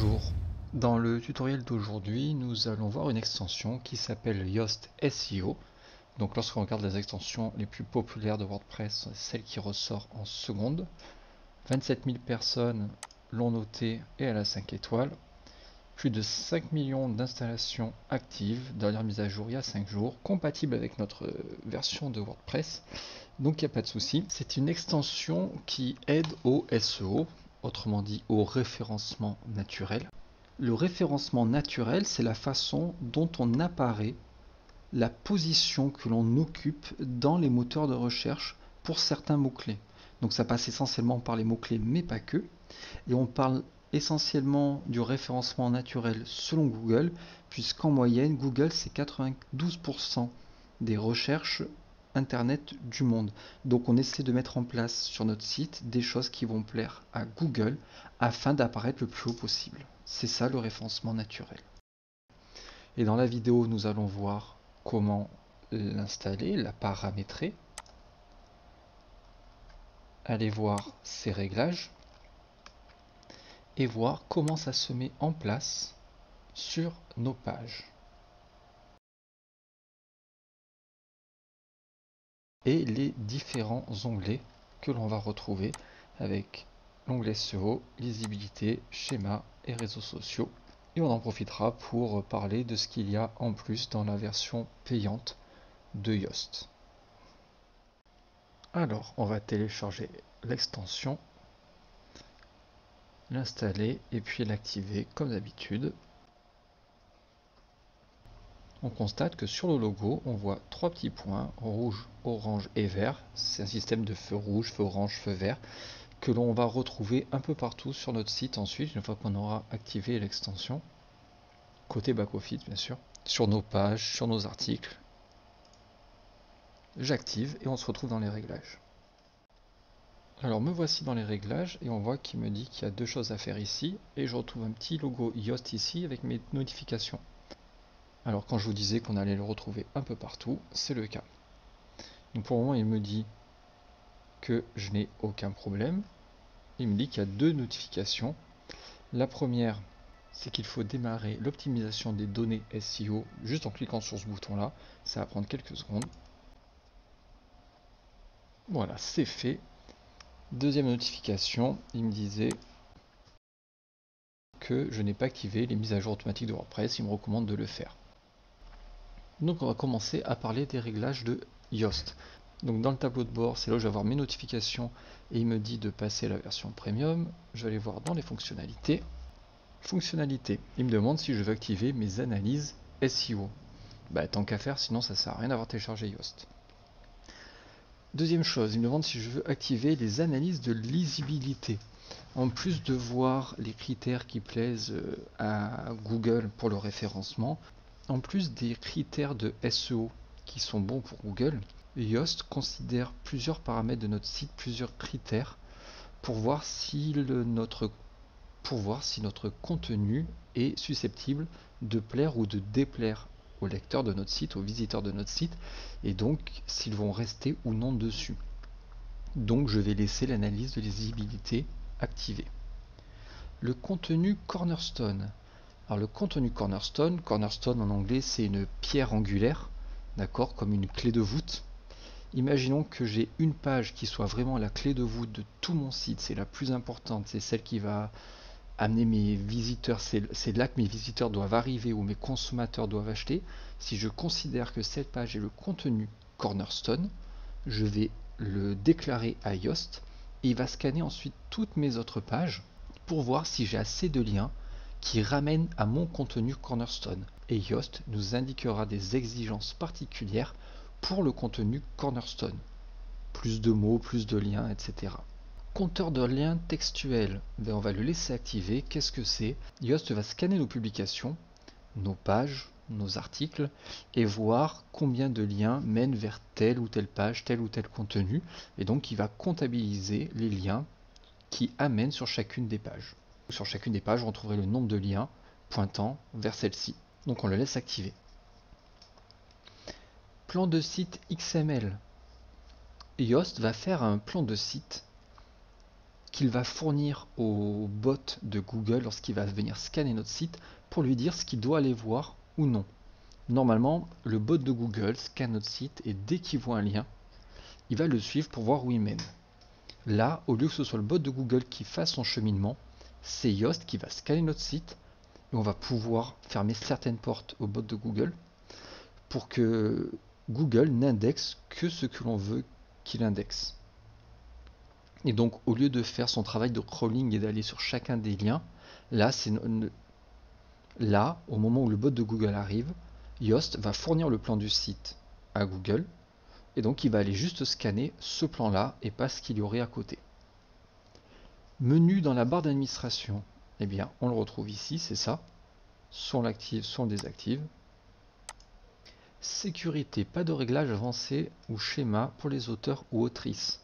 Bonjour, dans le tutoriel d'aujourd'hui, nous allons voir une extension qui s'appelle Yoast SEO. Donc lorsqu'on regarde les extensions les plus populaires de WordPress, celle qui ressort en seconde, 27 000 personnes l'ont notée et elle a 5 étoiles. Plus de 5 millions d'installations actives, dernière mise à jour il y a 5 jours, compatible avec notre version de WordPress, donc il n'y a pas de souci. C'est une extension qui aide au SEO. Autrement dit au référencement naturel. Le référencement naturel, c'est la façon dont on apparaît, la position que l'on occupe dans les moteurs de recherche pour certains mots-clés. Donc ça passe essentiellement par les mots-clés, mais pas que. Et on parle essentiellement du référencement naturel selon Google, puisqu'en moyenne, Google, c'est 92% des recherches Internet du monde. Donc on essaie de mettre en place sur notre site des choses qui vont plaire à Google afin d'apparaître le plus haut possible. C'est ça le référencement naturel. Et dans la vidéo, nous allons voir comment l'installer, la paramétrer. Allez voir ses réglages et voir comment ça se met en place sur nos pages. Et les différents onglets que l'on va retrouver avec l'onglet SEO, lisibilité, schéma et réseaux sociaux. Et on en profitera pour parler de ce qu'il y a en plus dans la version payante de Yoast. Alors, on va télécharger l'extension, l'installer et puis l'activer comme d'habitude. On constate que sur le logo, on voit trois petits points, rouge, orange et vert. C'est un système de feu rouge, feu orange, feu vert, que l'on va retrouver un peu partout sur notre site ensuite, une fois qu'on aura activé l'extension, côté back-office bien sûr, sur nos pages, sur nos articles. J'active et on se retrouve dans les réglages. Alors me voici dans les réglages et on voit qu'il me dit qu'il y a deux choses à faire ici et je retrouve un petit logo Yoast ici avec mes notifications. Alors quand je vous disais qu'on allait le retrouver un peu partout, c'est le cas. Donc pour le moment, il me dit que je n'ai aucun problème. Il me dit qu'il y a deux notifications. La première, c'est qu'il faut démarrer l'optimisation des données SEO juste en cliquant sur ce bouton-là. Ça va prendre quelques secondes. Voilà, c'est fait. Deuxième notification, il me disait que je n'ai pas activé les mises à jour automatiques de WordPress. Il me recommande de le faire. Donc on va commencer à parler des réglages de Yoast. Donc dans le tableau de bord, c'est là où je vais avoir mes notifications et il me dit de passer à la version premium. Je vais aller voir dans les fonctionnalités. Fonctionnalités, il me demande si je veux activer mes analyses SEO. Bah tant qu'à faire, sinon ça sert à rien d'avoir téléchargé Yoast. Deuxième chose, il me demande si je veux activer les analyses de lisibilité. En plus de voir les critères qui plaisent à Google pour le référencement, en plus des critères de SEO qui sont bons pour Google, Yoast considère plusieurs paramètres de notre site, plusieurs critères pour voir si notre contenu est susceptible de plaire ou de déplaire aux lecteurs de notre site, aux visiteurs de notre site, et donc s'ils vont rester ou non dessus. Donc je vais laisser l'analyse de lisibilité activée. Le contenu cornerstone. Alors le contenu cornerstone en anglais c'est une pierre angulaire, d'accord, comme une clé de voûte. Imaginons que j'ai une page qui soit vraiment la clé de voûte de tout mon site, c'est la plus importante, c'est celle qui va amener mes visiteurs, c'est là que mes visiteurs doivent arriver ou mes consommateurs doivent acheter. Si je considère que cette page est le contenu cornerstone, je vais le déclarer à Yoast et il va scanner ensuite toutes mes autres pages pour voir si j'ai assez de liens qui ramène à mon contenu cornerstone. Et Yoast nous indiquera des exigences particulières pour le contenu cornerstone. Plus de mots, plus de liens, etc. Compteur de liens textuels, ben on va le laisser activer. Qu'est-ce que c'est? Yoast va scanner nos publications, nos pages, nos articles, et voir combien de liens mènent vers telle ou telle page, tel ou tel contenu. Et donc il va comptabiliser les liens qui amènent sur chacune des pages. Sur chacune des pages, on trouverait le nombre de liens pointant vers celle-ci. Donc on le laisse activer. Plan de site XML. Yoast va faire un plan de site qu'il va fournir au bot de Google lorsqu'il va venir scanner notre site pour lui dire ce qu'il doit aller voir ou non. Normalement, le bot de Google scanne notre site et dès qu'il voit un lien, il va le suivre pour voir où il mène. Là, au lieu que ce soit le bot de Google qui fasse son cheminement, c'est Yoast qui va scanner notre site et on va pouvoir fermer certaines portes au bot de Google pour que Google n'indexe que ce que l'on veut qu'il indexe. Et donc, au lieu de faire son travail de crawling et d'aller sur chacun des liens, là, au moment où le bot de Google arrive, Yoast va fournir le plan du site à Google et donc il va aller juste scanner ce plan-là et pas ce qu'il y aurait à côté. Menu dans la barre d'administration, eh bien, on le retrouve ici, c'est ça. Soit on l'active, soit on le désactive. Sécurité, pas de réglage avancé ou schéma pour les auteurs ou autrices.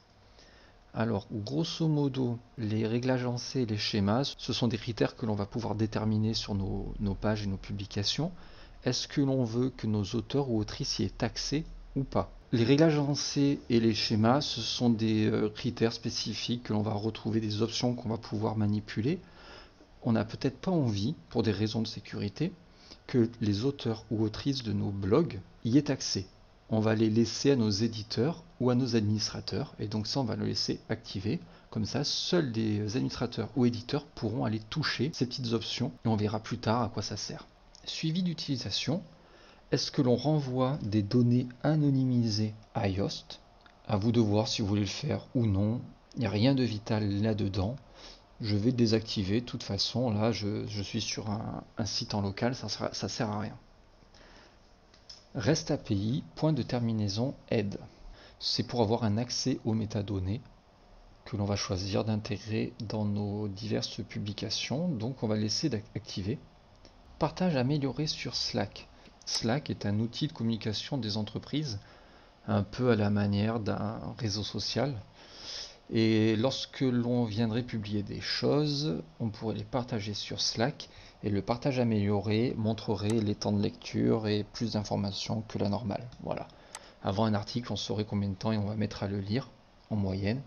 Alors, grosso modo, les réglages avancés et les schémas, ce sont des critères que l'on va pouvoir déterminer sur nos pages et nos publications. Est-ce que l'on veut que nos auteurs ou autrices y aient accès ou pas? Les réglages avancés et les schémas, ce sont des critères spécifiques que l'on va retrouver, des options qu'on va pouvoir manipuler. On n'a peut-être pas envie, pour des raisons de sécurité, que les auteurs ou autrices de nos blogs y aient accès. On va les laisser à nos éditeurs ou à nos administrateurs, et donc ça on va le laisser activer. Comme ça, seuls les administrateurs ou éditeurs pourront aller toucher ces petites options, et on verra plus tard à quoi ça sert. Suivi d'utilisation, est-ce que l'on renvoie des données anonymisées à Yoast? À vous de voir si vous voulez le faire ou non, il n'y a rien de vital là-dedans. Je vais désactiver, de toute façon, là je suis sur un site en local, ça sert à rien. REST API, point de terminaison aide. C'est pour avoir un accès aux métadonnées que l'on va choisir d'intégrer dans nos diverses publications. Donc on va laisser d'activer. Partage amélioré sur Slack. Slack est un outil de communication des entreprises, un peu à la manière d'un réseau social. Et lorsque l'on viendrait publier des choses, on pourrait les partager sur Slack. Et le partage amélioré montrerait les temps de lecture et plus d'informations que la normale. Voilà. Avant un article, on saurait combien de temps et on va mettre à le lire en moyenne.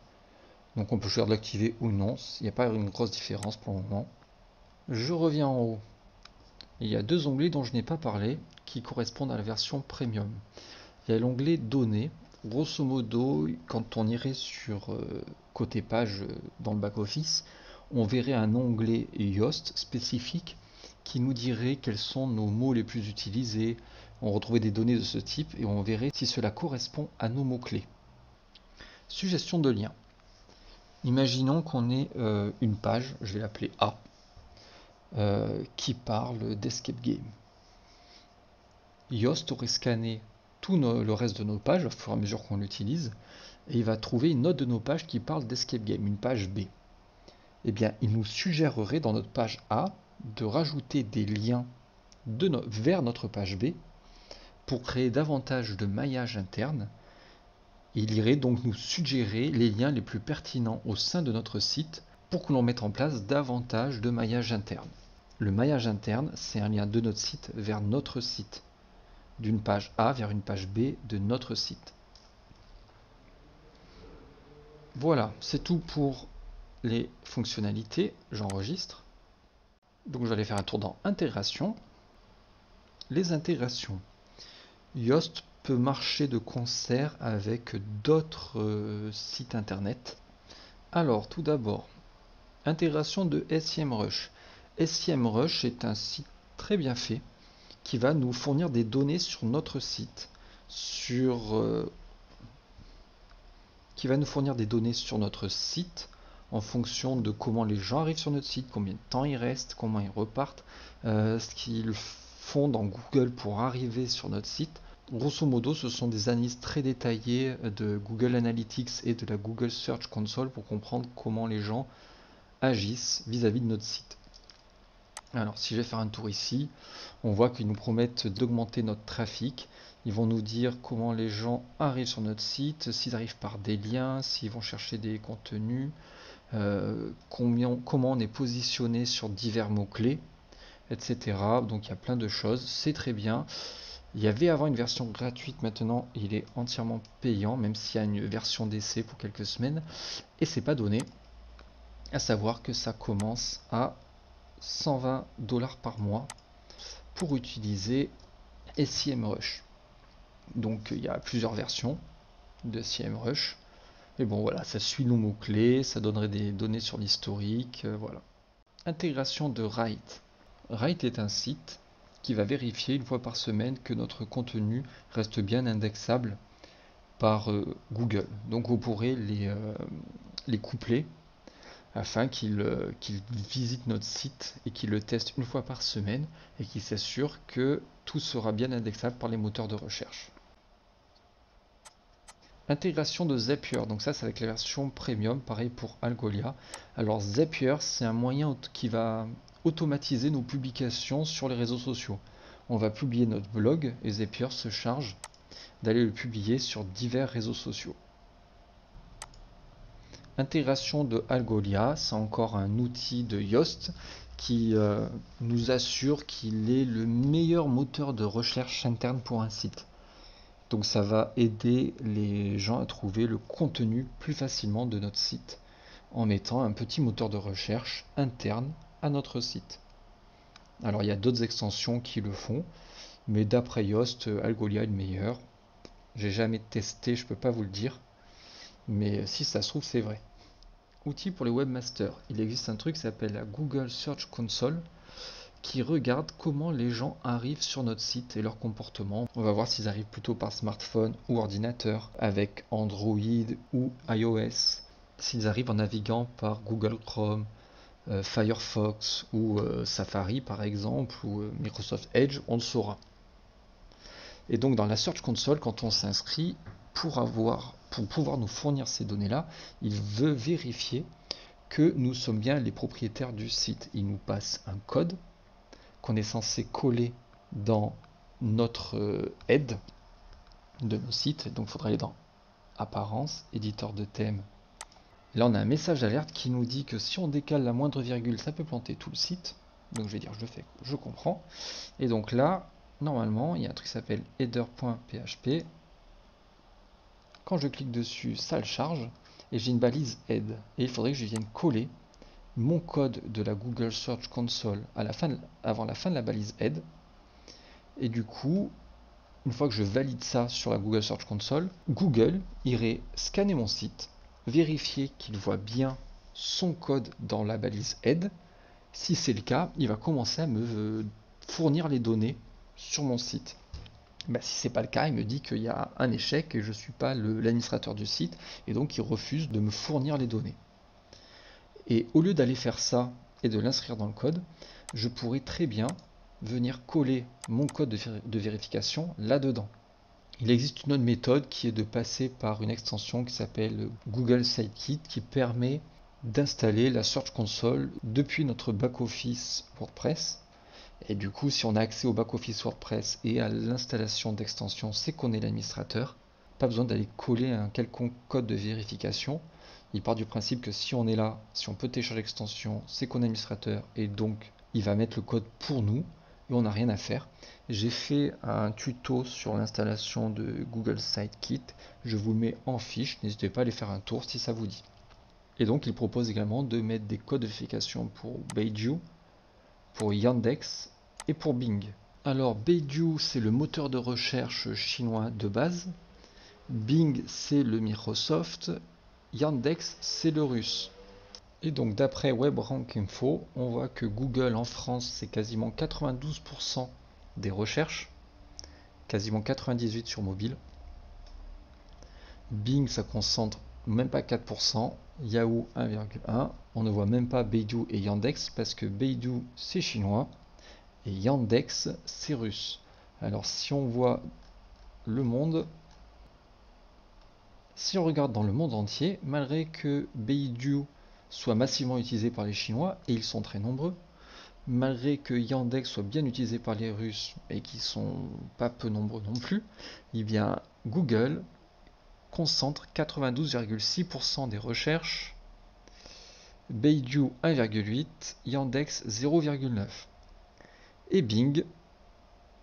Donc on peut choisir de l'activer ou non. Il n'y a pas une grosse différence pour le moment. Je reviens en haut. Il y a deux onglets dont je n'ai pas parlé qui correspondent à la version premium. Il y a l'onglet données. Grosso modo, quand on irait sur côté page dans le back-office, on verrait un onglet Yoast spécifique qui nous dirait quels sont nos mots les plus utilisés. On retrouvait des données de ce type et on verrait si cela correspond à nos mots-clés. Suggestion de lien. Imaginons qu'on ait une page, je vais l'appeler A, qui parle d'escape game. Yoast aurait scanné tout le reste de nos pages au fur et à mesure qu'on l'utilise et il va trouver une note de nos pages qui parle d'escape game, une page B. Eh bien, il nous suggérerait dans notre page A de rajouter des liens vers notre page B pour créer davantage de maillage interne. Il irait donc nous suggérer les liens les plus pertinents au sein de notre site pour que l'on mette en place davantage de maillage interne. Le maillage interne, c'est un lien de notre site vers notre site, d'une page A vers une page B de notre site. Voilà, c'est tout pour les fonctionnalités. J'enregistre. Donc je vais aller faire un tour dans intégration. Les intégrations. Yoast peut marcher de concert avec d'autres sites internet. Alors tout d'abord, intégration de SEMrush. SEMrush est un site très bien fait qui va nous fournir des données sur notre site, en fonction de comment les gens arrivent sur notre site, combien de temps ils restent, comment ils repartent, ce qu'ils font dans Google pour arriver sur notre site. Grosso modo, ce sont des analyses très détaillées de Google Analytics et de la Google Search Console pour comprendre comment les gens agissent vis-à-vis de notre site. Alors, si je vais faire un tour ici, on voit qu'ils nous promettent d'augmenter notre trafic. Ils vont nous dire comment les gens arrivent sur notre site, s'ils arrivent par des liens, s'ils vont chercher des contenus, comment on est positionné sur divers mots-clés, etc. Donc il y a plein de choses, c'est très bien. Il y avait avant une version gratuite, maintenant il est entièrement payant, même s'il y a une version d'essai pour quelques semaines, et c'est pas donné. à savoir que ça commence à $120 par mois pour utiliser SEMrush. Donc il y a plusieurs versions de SEMrush. Mais bon voilà, ça suit nos mots-clés, ça donnerait des données sur l'historique, voilà. Intégration de Rite. Rite est un site qui va vérifier une fois par semaine que notre contenu reste bien indexable par Google. Donc vous pourrez les coupler afin qu'ils visitent notre site et qu'ils le testent une fois par semaine et qu'ils s'assurent que tout sera bien indexable par les moteurs de recherche. Intégration de Zapier, donc ça c'est avec la version premium, pareil pour Algolia. Alors Zapier, c'est un moyen qui va automatiser nos publications sur les réseaux sociaux. On va publier notre blog et Zapier se charge d'aller le publier sur divers réseaux sociaux. Intégration de Algolia, c'est encore un outil de Yoast qui nous assure qu'il est le meilleur moteur de recherche interne pour un site. Donc ça va aider les gens à trouver le contenu plus facilement de notre site en mettant un petit moteur de recherche interne à notre site. Alors il y a d'autres extensions qui le font, mais d'après Yoast, Algolia est le meilleur. J'ai jamais testé, je peux pas vous le dire, mais si ça se trouve c'est vrai. Outils pour les webmasters. Il existe un truc qui s'appelle la Google Search Console, qui regarde comment les gens arrivent sur notre site et leur comportement. On va voir s'ils arrivent plutôt par smartphone ou ordinateur, avec Android ou iOS, s'ils arrivent en naviguant par Google Chrome, Firefox ou Safari par exemple, ou Microsoft Edge, on le saura. Et donc dans la Search Console, quand on s'inscrit, pour pouvoir nous fournir ces données-là, il veut vérifier que nous sommes bien les propriétaires du site. Il nous passe un code qu'on est censé coller dans notre head de nos sites. Donc il faudra aller dans Apparence, éditeur de thème. Là on a un message d'alerte qui nous dit que si on décale la moindre virgule, ça peut planter tout le site. Donc je vais dire je le fais, je comprends. Et donc là, normalement, il y a un truc qui s'appelle header.php. Quand je clique dessus, ça le charge. Et j'ai une balise head. Et il faudrait que je vienne coller mon code de la Google Search Console à la fin avant la fin de la balise head. Et du coup, une fois que je valide ça sur la Google Search Console, Google irait scanner mon site, vérifier qu'il voit bien son code dans la balise head. Si c'est le cas, il va commencer à me fournir les données sur mon site. Ben, si c'est pas le cas, il me dit qu'il y a un échec et je ne suis pas l'administrateur du site et donc il refuse de me fournir les données. Et au lieu d'aller faire ça et de l'inscrire dans le code, je pourrais très bien venir coller mon code de vérification là-dedans. Il existe une autre méthode qui est de passer par une extension qui s'appelle Google Site Kit qui permet d'installer la Search Console depuis notre back-office WordPress. Et du coup, si on a accès au back-office WordPress et à l'installation d'extensions, c'est qu'on est l'administrateur. Pas besoin d'aller coller un quelconque code de vérification. Il part du principe que si on est là, si on peut télécharger l'extension, c'est qu'on est administrateur. Et donc, il va mettre le code pour nous et on n'a rien à faire. J'ai fait un tuto sur l'installation de Google Site Kit. Je vous le mets en fiche. N'hésitez pas à aller faire un tour si ça vous dit. Et donc, il propose également de mettre des codes de vérification pour Baidu, pour Yandex et pour Bing. Alors Baidu, c'est le moteur de recherche chinois de base. Bing, c'est le Microsoft. Yandex, c'est le russe. Et donc d'après WebRankInfo, on voit que Google en France, c'est quasiment 92% des recherches. Quasiment 98% sur mobile. Bing, ça concentre même pas 4%. Yahoo 1,1. On ne voit même pas Baidu et Yandex parce que Baidu c'est chinois et Yandex c'est russe. Alors si on voit le monde, si on regarde dans le monde entier, malgré que Baidu soit massivement utilisé par les Chinois et ils sont très nombreux, malgré que Yandex soit bien utilisé par les Russes et qu'ils sont pas peu nombreux non plus, eh bien Google concentre 92,6% des recherches, Baidu 1,8%, Yandex 0,9% et Bing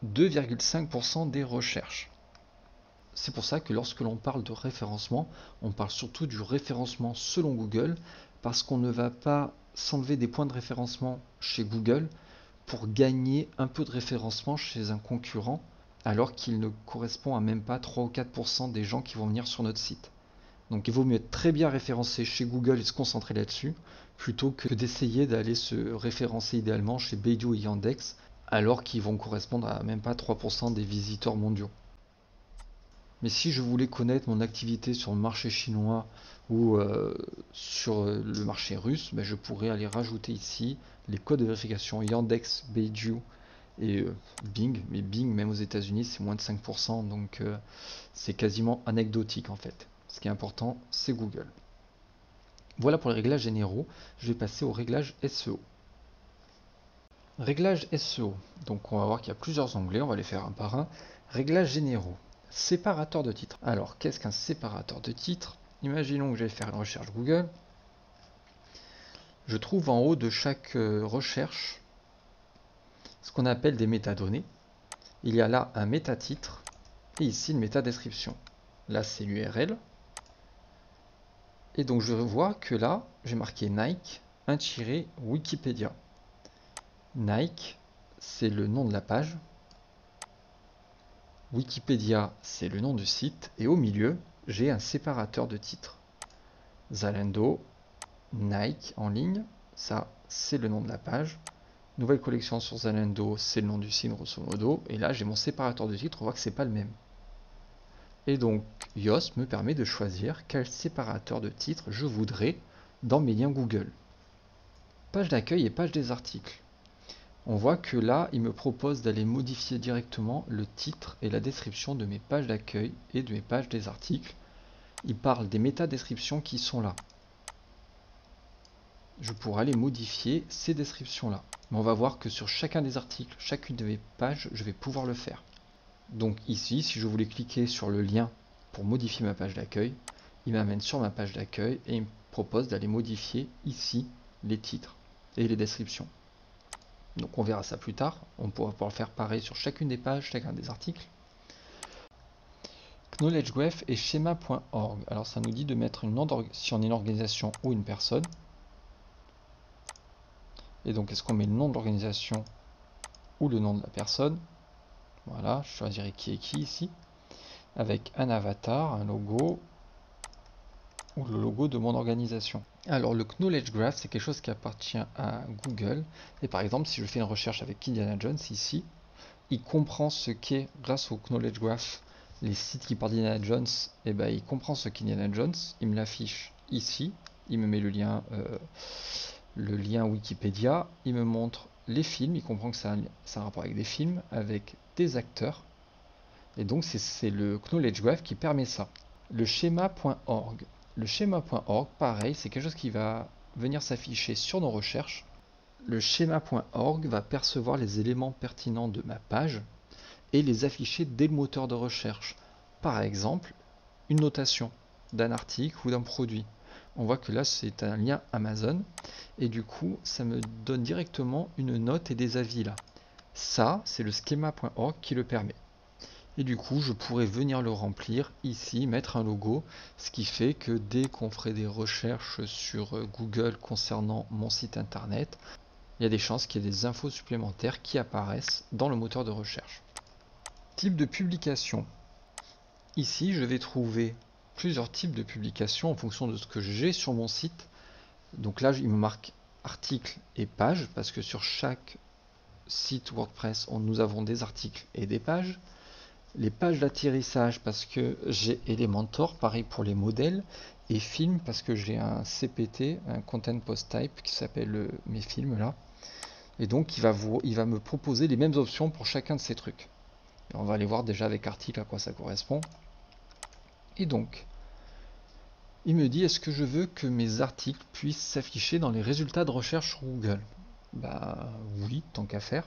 2,5% des recherches. C'est pour ça que lorsque l'on parle de référencement, on parle surtout du référencement selon Google parce qu'on ne va pas s'enlever des points de référencement chez Google pour gagner un peu de référencement chez un concurrent, alors qu'il ne correspond à même pas 3 ou 4% des gens qui vont venir sur notre site. Donc il vaut mieux être très bien référencé chez Google et se concentrer là-dessus, plutôt que d'essayer d'aller se référencer idéalement chez Baidu et Yandex, alors qu'ils vont correspondre à même pas 3% des visiteurs mondiaux. Mais si je voulais connaître mon activité sur le marché chinois ou sur le marché russe, ben je pourrais aller rajouter ici les codes de vérification Yandex, Baidu et Bing. Mais Bing, même aux États-Unis, c'est moins de 5%, donc c'est quasiment anecdotique en fait. Ce qui est important, c'est Google. Voilà pour les réglages généraux. Je vais passer aux réglages SEO. Réglages SEO. Donc on va voir qu'il y a plusieurs onglets, on va les faire un par un. Réglages généraux. Séparateur de titres. Alors qu'est-ce qu'un séparateur de titres? Imaginons que je vais faire une recherche Google. Je trouve en haut de chaque recherche ce qu'on appelle des métadonnées. Il y a là un métatitre et ici une métadescription. Là c'est l'URL. Et donc je vois que là j'ai marqué Nike, Wikipédia. Nike, c'est le nom de la page. Wikipédia, c'est le nom du site. Et au milieu, j'ai un séparateur de titres. Zalando, Nike en ligne. Ça, c'est le nom de la page. Nouvelle collection sur Zalando, c'est le nom du site, grosso modo. Et là, j'ai mon séparateur de titres. On voit que c'est pas le même. Et donc, Yoast me permet de choisir quel séparateur de titres je voudrais dans mes liens Google. Page d'accueil et page des articles. On voit que là, il me propose d'aller modifier directement le titre et la description de mes pages d'accueil et de mes pages des articles. Il parle des métadescriptions qui sont là. Je pourrais aller modifier ces descriptions-là. Mais on va voir que sur chacun des articles, chacune de mes pages, je vais pouvoir le faire. Donc ici, si je voulais cliquer sur le lien pour modifier ma page d'accueil, il m'amène sur ma page d'accueil et il me propose d'aller modifier ici les titres et les descriptions. Donc on verra ça plus tard, on pourra pouvoir faire pareil sur chacune des pages, chacun des articles. KnowledgeWeb et Schema.org. Alors ça nous dit de mettre une si on est une organisation ou une personne. Et donc est-ce qu'on met le nom de l'organisation ou le nom de la personne? Voilà, je choisirai qui est qui ici. Avec un avatar, un logo ou le logo de mon organisation. Alors le Knowledge Graph, c'est quelque chose qui appartient à Google. Et par exemple, si je fais une recherche avec Indiana Jones ici, il comprend ce qu'est, grâce au Knowledge Graph, les sites qui parlent d'Indiana Jones, et ben, il comprend ce qu'est Indiana Jones, il me l'affiche ici, il me met le lien Wikipédia, il me montre les films, il comprend que c'est un rapport avec des films, avec des acteurs. Et donc c'est le Knowledge Graph qui permet ça. Le schéma.org. Le schéma.org, pareil, c'est quelque chose qui va venir s'afficher sur nos recherches. Le schéma.org va percevoir les éléments pertinents de ma page et les afficher dès le moteur de recherche. Par exemple, une notation d'un article ou d'un produit. On voit que là, c'est un lien Amazon et du coup, ça me donne directement une note et des avis là. Ça, c'est le schéma.org qui le permet. Et du coup, je pourrais venir le remplir ici, mettre un logo, ce qui fait que dès qu'on ferait des recherches sur Google concernant mon site internet, il y a des chances qu'il y ait des infos supplémentaires qui apparaissent dans le moteur de recherche. Type de publication. Ici, je vais trouver plusieurs types de publications en fonction de ce que j'ai sur mon site. Donc là, il me marque article et page, parce que sur chaque site WordPress, nous avons des articles et des pages. Les pages d'atterrissage parce que j'ai Elementor, pareil pour les modèles, et films parce que j'ai un CPT, un Content Post Type qui s'appelle mes films là. Et donc il va me proposer les mêmes options pour chacun de ces trucs. Et on va aller voir déjà avec article à quoi ça correspond. Et donc, il me dit est-ce que je veux que mes articles puissent s'afficher dans les résultats de recherche sur Google? Bah oui, tant qu'à faire.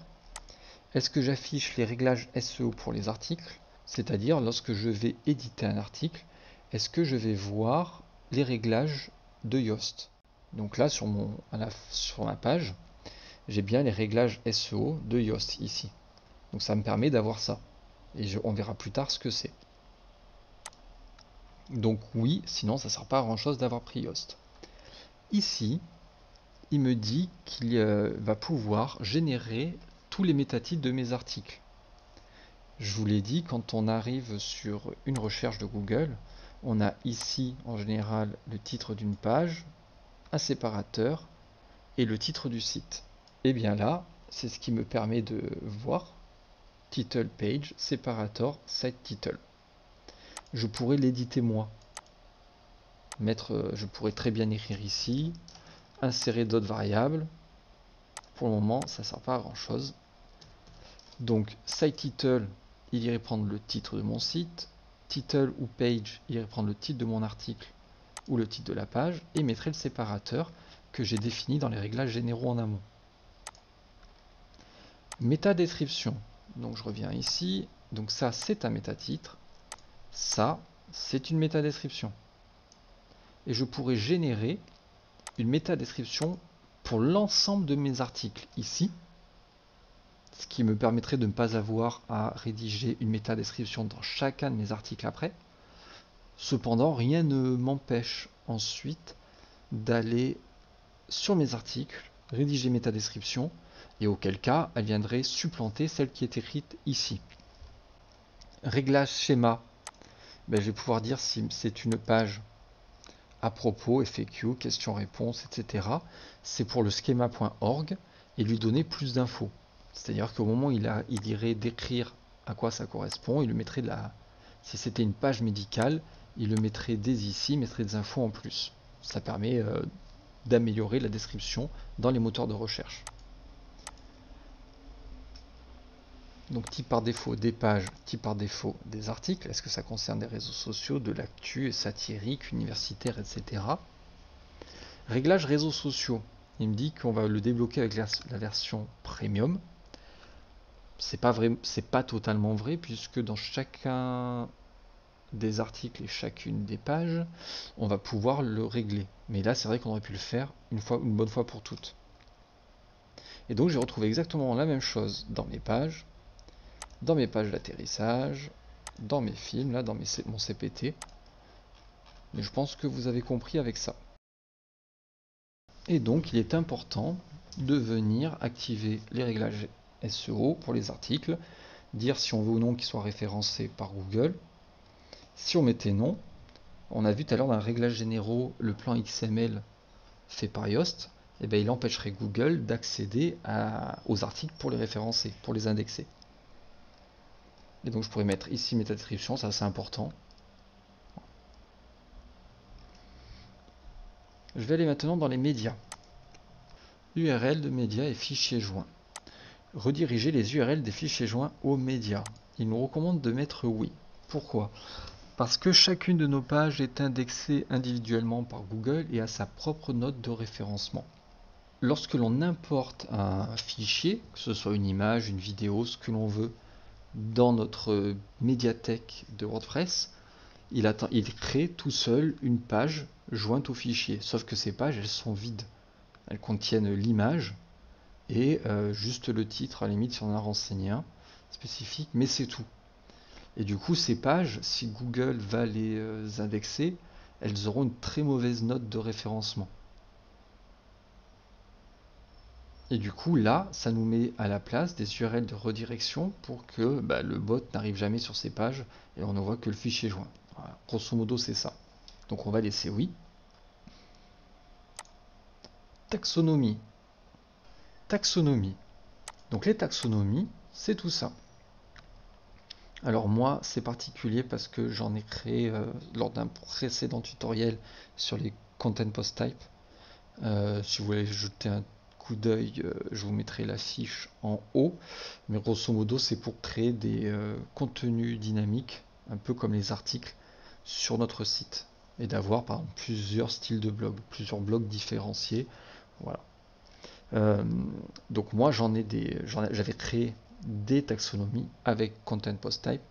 Est-ce que j'affiche les réglages SEO pour les articles? C'est-à-dire, lorsque je vais éditer un article, est-ce que je vais voir les réglages de Yoast? Donc là, sur ma page, j'ai bien les réglages SEO de Yoast ici. Donc ça me permet d'avoir ça. Et on verra plus tard ce que c'est. Donc oui, sinon ça ne sert pas à grand-chose d'avoir pris Yoast. Ici, il me dit qu'il va pouvoir générer tous les métatitres de mes articles. Je vous l'ai dit, quand on arrive sur une recherche de Google, on a ici en général le titre d'une page, un séparateur et le titre du site. Et bien là, c'est ce qui me permet de voir title page, séparateur, site title. Je pourrais l'éditer moi. Je pourrais très bien écrire ici, insérer d'autres variables. Pour le moment, ça ne sert pas à grand chose. Donc, site title, il irait prendre le titre de mon site. Title ou page, il irait prendre le titre de mon article ou le titre de la page et mettrait le séparateur que j'ai défini dans les réglages généraux en amont. Méta description. Donc, je reviens ici. Donc, ça, c'est un métatitre. Ça, c'est une méta description. Et je pourrais générer une méta description pour l'ensemble de mes articles ici, ce qui me permettrait de ne pas avoir à rédiger une méta description dans chacun de mes articles après. Cependant, rien ne m'empêche ensuite d'aller sur mes articles, rédiger méta description, et auquel cas elle viendrait supplanter celle qui est écrite ici. Réglage schéma, ben, je vais pouvoir dire si c'est une page à propos, FAQ, questions-réponses, etc. C'est pour le schema.org et lui donner plus d'infos. C'est-à-dire qu'au moment où il irait décrire à quoi ça correspond, il le mettrait de la... Si c'était une page médicale, il le mettrait dès ici, il mettrait des infos en plus. Ça permet d'améliorer la description dans les moteurs de recherche. Donc type par défaut des pages, type par défaut des articles. Est-ce que ça concerne des réseaux sociaux, de l'actu, satirique, universitaire, etc. Réglage réseaux sociaux. Il me dit qu'on va le débloquer avec la version premium. C'est pas vrai, c'est pas totalement vrai puisque dans chacun des articles et chacune des pages, on va pouvoir le régler. Mais là, c'est vrai qu'on aurait pu le faire une bonne fois pour toutes. Et donc, j'ai retrouvé exactement la même chose dans mes pages. Dans mes pages d'atterrissage, dans mes films, là, dans mon CPT. Mais je pense que vous avez compris avec ça. Et donc, il est important de venir activer les réglages SEO pour les articles, dire si on veut ou non qu'ils soient référencés par Google. Si on mettait non, on a vu tout à l'heure dans les réglages généraux le plan XML fait par Yoast, et bien il empêcherait Google d'accéder aux articles pour les référencer, pour les indexer. Et donc je pourrais mettre ici méta description, ça c'est important. Je vais aller maintenant dans les médias. URL de médias et fichiers joints. Rediriger les URL des fichiers joints aux médias. Il nous recommande de mettre oui. Pourquoi? Parce que chacune de nos pages est indexée individuellement par Google et a sa propre note de référencement. Lorsque l'on importe un fichier, que ce soit une image, une vidéo, ce que l'on veut, dans notre médiathèque de WordPress, il crée tout seul une page jointe au fichier. Sauf que ces pages, elles sont vides. Elles contiennent l'image et juste le titre, à la limite, si on a renseigné un spécifique, mais c'est tout. Et du coup, ces pages, si Google va les indexer, elles auront une très mauvaise note de référencement. Et du coup, là, ça nous met à la place des URL de redirection pour que le bot n'arrive jamais sur ces pages et on ne voit que le fichier joint. Voilà. Grosso modo, c'est ça. Donc, on va laisser oui. Taxonomie. Taxonomie. Donc, les taxonomies, c'est tout ça. Alors, moi, c'est particulier parce que j'en ai créé lors d'un précédent tutoriel sur les content post type. Si vous voulez jeter un d'œil, je vous mettrai la fiche en haut, mais grosso modo c'est pour créer des contenus dynamiques, un peu comme les articles sur notre site, et d'avoir par exemple plusieurs styles de blog, plusieurs blogs différenciés. Voilà. Donc moi j'avais créé des taxonomies avec content post type,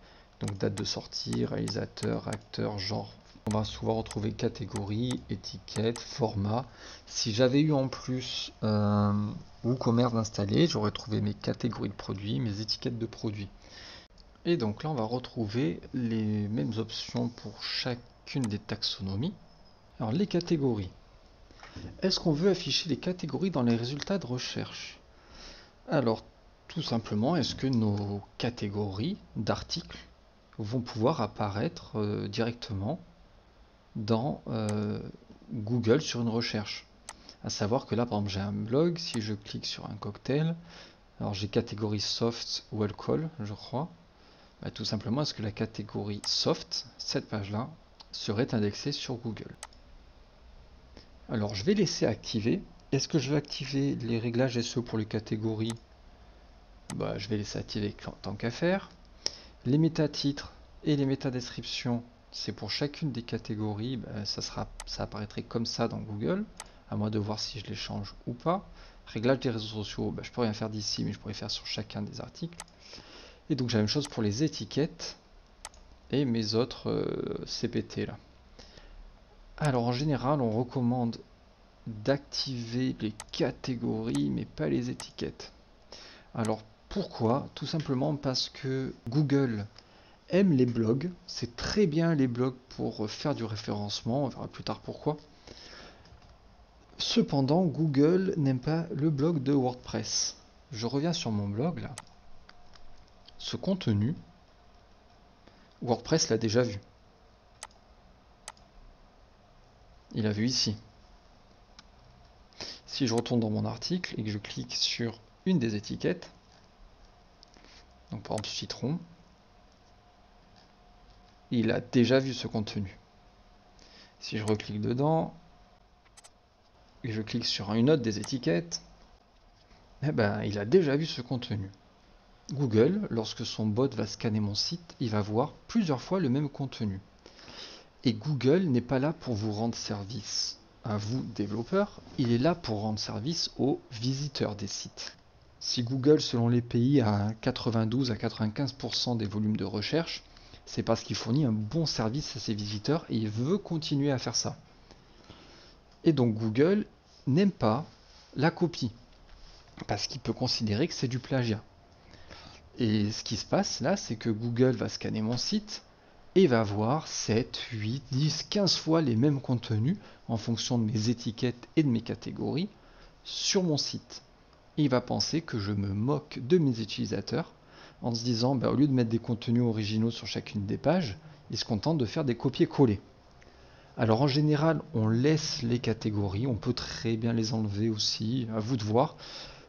donc date de sortie, réalisateur, acteur, genre. On va souvent retrouver catégorie, étiquette, format. Si j'avais eu en plus WooCommerce installé, j'aurais trouvé mes catégories de produits, mes étiquettes de produits. Et donc là, on va retrouver les mêmes options pour chacune des taxonomies. Alors les catégories. Est-ce qu'on veut afficher les catégories dans les résultats de recherche? Alors, tout simplement, est-ce que nos catégories d'articles vont pouvoir apparaître directement dans Google sur une recherche? À savoir que là, par exemple, j'ai un blog, si je clique sur un cocktail, alors j'ai catégorie soft ou alcool, je crois. Bah, tout simplement, est-ce que la catégorie soft, cette page-là, serait indexée sur Google? Alors, je vais laisser activer. Est-ce que je vais activer les réglages SEO pour les catégories? Bah, je vais laisser activer tant qu'à faire. Les métatitres et les métadescriptions, c'est pour chacune des catégories. Bah, ça apparaîtrait comme ça dans Google, à moi de voir si je les change ou pas. Réglage des réseaux sociaux, bah, je peux rien faire d'ici, mais je pourrais faire sur chacun des articles. Et donc j'ai la même chose pour les étiquettes et mes autres CPT là. Alors en général, on recommande d'activer les catégories, mais pas les étiquettes. Alors pourquoi? Tout simplement parce que Google aime les blogs. C'est très bien les blogs pour faire du référencement. On verra plus tard pourquoi. Cependant, Google n'aime pas le blog de WordPress. Je reviens sur mon blog là. Ce contenu, WordPress l'a déjà vu. Il l'a vu ici. Si je retourne dans mon article et que je clique sur une des étiquettes, donc par exemple citron, il a déjà vu ce contenu. Si je reclique dedans et je clique sur une autre des étiquettes, eh ben, il a déjà vu ce contenu. Google, lorsque son bot va scanner mon site, il va voir plusieurs fois le même contenu. Et Google n'est pas là pour vous rendre service à vous, développeurs, il est là pour rendre service aux visiteurs des sites. Si Google, selon les pays, a 92 à 95% des volumes de recherche, c'est parce qu'il fournit un bon service à ses visiteurs et il veut continuer à faire ça. Et donc Google n'aime pas la copie, parce qu'il peut considérer que c'est du plagiat. Et ce qui se passe là, c'est que Google va scanner mon site et va voir 7, 8, 10, 15 fois les mêmes contenus en fonction de mes étiquettes et de mes catégories sur mon site. Et il va penser que je me moque de mes utilisateurs en se disant, bah, au lieu de mettre des contenus originaux sur chacune des pages, ils se contentent de faire des copier-coller. Alors en général, on laisse les catégories, on peut très bien les enlever aussi, à vous de voir,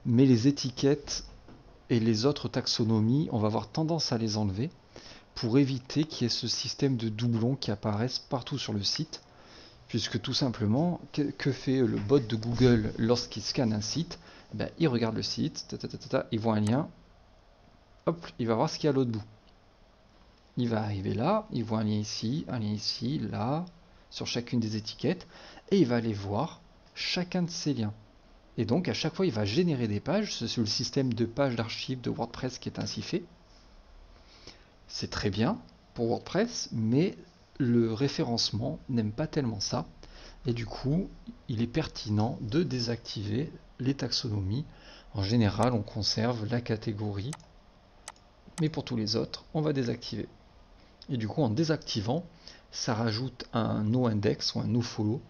mais les étiquettes et les autres taxonomies, on va avoir tendance à les enlever pour éviter qu'il y ait ce système de doublons qui apparaissent partout sur le site, puisque tout simplement, que fait le bot de Google lorsqu'il scanne un site? Ben, il regarde le site, il voit un lien, hop, il va voir ce qu'il y a à l'autre bout. Il va arriver là, il voit un lien ici, là, sur chacune des étiquettes, et il va aller voir chacun de ces liens. Et donc à chaque fois il va générer des pages, c'est le système de pages d'archives de WordPress qui est ainsi fait. C'est très bien pour WordPress, mais le référencement n'aime pas tellement ça. Et du coup, il est pertinent de désactiver les taxonomies. En général, on conserve la catégorie, mais pour tous les autres, on va désactiver. Et du coup, en désactivant, ça rajoute un no-index ou un no-follow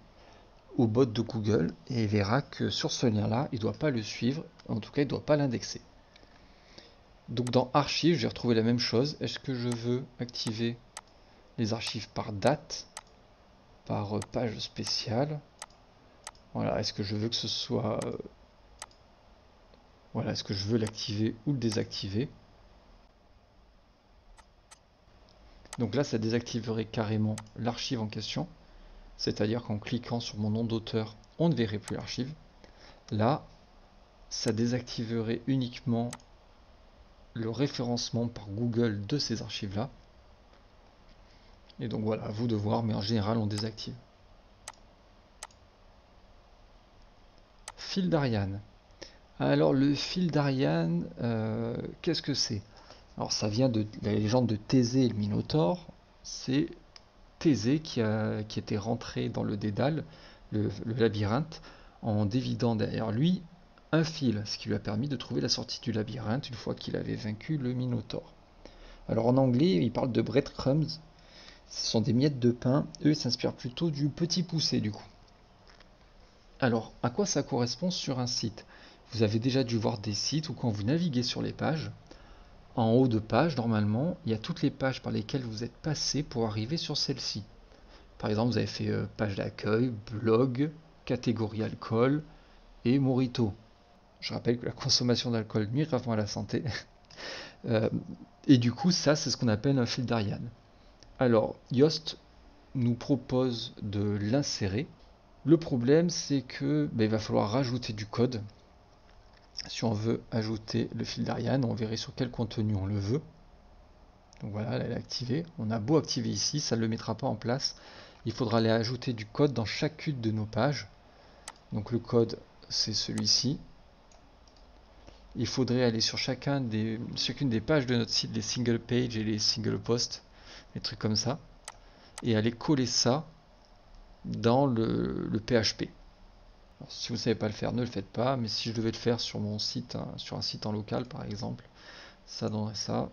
au bot de Google, et il verra que sur ce lien là il ne doit pas le suivre, en tout cas il ne doit pas l'indexer. Donc dans archives, j'ai retrouvé la même chose. Est-ce que je veux activer les archives par date, par page spéciale? Voilà, est-ce que je veux que ce soit, voilà, est-ce que je veux l'activer ou le désactiver? Donc là ça désactiverait carrément l'archive en question. C'est-à-dire qu'en cliquant sur mon nom d'auteur, on ne verrait plus l'archive. Là, ça désactiverait uniquement le référencement par Google de ces archives-là. Et donc voilà, à vous de voir, mais en général, on désactive. Fil d'Ariane. Alors, le fil d'Ariane, qu'est-ce que c'est? Alors, ça vient de la légende de Thésée et le Minotaur. C'est Thésée qui était rentré dans le dédale, le labyrinthe, en dévidant derrière lui un fil, ce qui lui a permis de trouver la sortie du labyrinthe une fois qu'il avait vaincu le Minotaure. Alors en anglais, il parle de breadcrumbs, ce sont des miettes de pain, eux ils s'inspirent plutôt du petit poucé du coup. Alors, à quoi ça correspond sur un site? Vous avez déjà dû voir des sites où quand vous naviguez sur les pages, en haut de page, normalement, il y a toutes les pages par lesquelles vous êtes passé pour arriver sur celle-ci. Par exemple, vous avez fait page d'accueil, blog, catégorie alcool et mojito. Je rappelle que la consommation d'alcool nuit gravement à la santé. Et du coup, ça, c'est ce qu'on appelle un fil d'Ariane. Alors, Yoast nous propose de l'insérer. Le problème, c'est que il va falloir rajouter du code. Si on veut ajouter le fil d'Ariane, on verrait sur quel contenu on le veut. Donc voilà, elle est activée. On a beau activer ici, ça ne le mettra pas en place. Il faudra aller ajouter du code dans chacune de nos pages. Donc le code, c'est celui-ci. Il faudrait aller sur chacune des pages de notre site, les single pages et les single posts, les trucs comme ça, et aller coller ça dans le PHP. Alors, si vous ne savez pas le faire, ne le faites pas, mais si je devais le faire sur mon site, hein, sur un site en local par exemple, ça donnerait ça.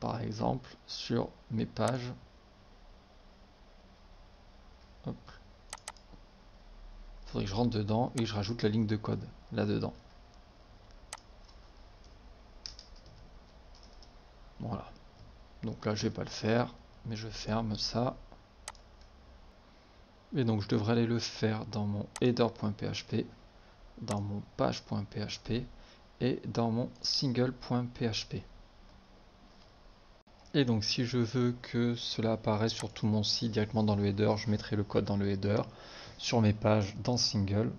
Par exemple, sur mes pages. Hop. Il faudrait que je rentre dedans et je rajoute la ligne de code là-dedans. Voilà. Donc là, je vais pas le faire, mais je ferme ça. Et donc, je devrais aller le faire dans mon header.php, dans mon page.php et dans mon single.php. Et donc si je veux que cela apparaisse sur tout mon site directement dans le header, je mettrai le code dans le header, sur mes pages dans single,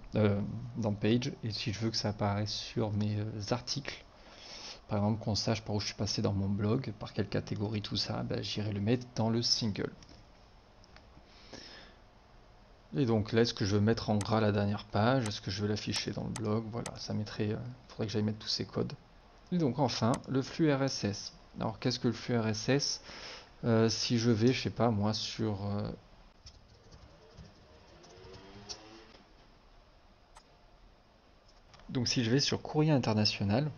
dans page, et si je veux que ça apparaisse sur mes articles, par exemple qu'on sache par où je suis passé dans mon blog, par quelle catégorie, tout ça, j'irai le mettre dans le single. Et donc là, est-ce que je veux mettre en gras la dernière page, est-ce que je veux l'afficher dans le blog, voilà, ça mettrait, faudrait que j'aille mettre tous ces codes. Et donc enfin, le flux RSS. Alors qu'est-ce que le flux RSS? Si je vais, je sais pas moi, sur donc si je vais sur Courrier International,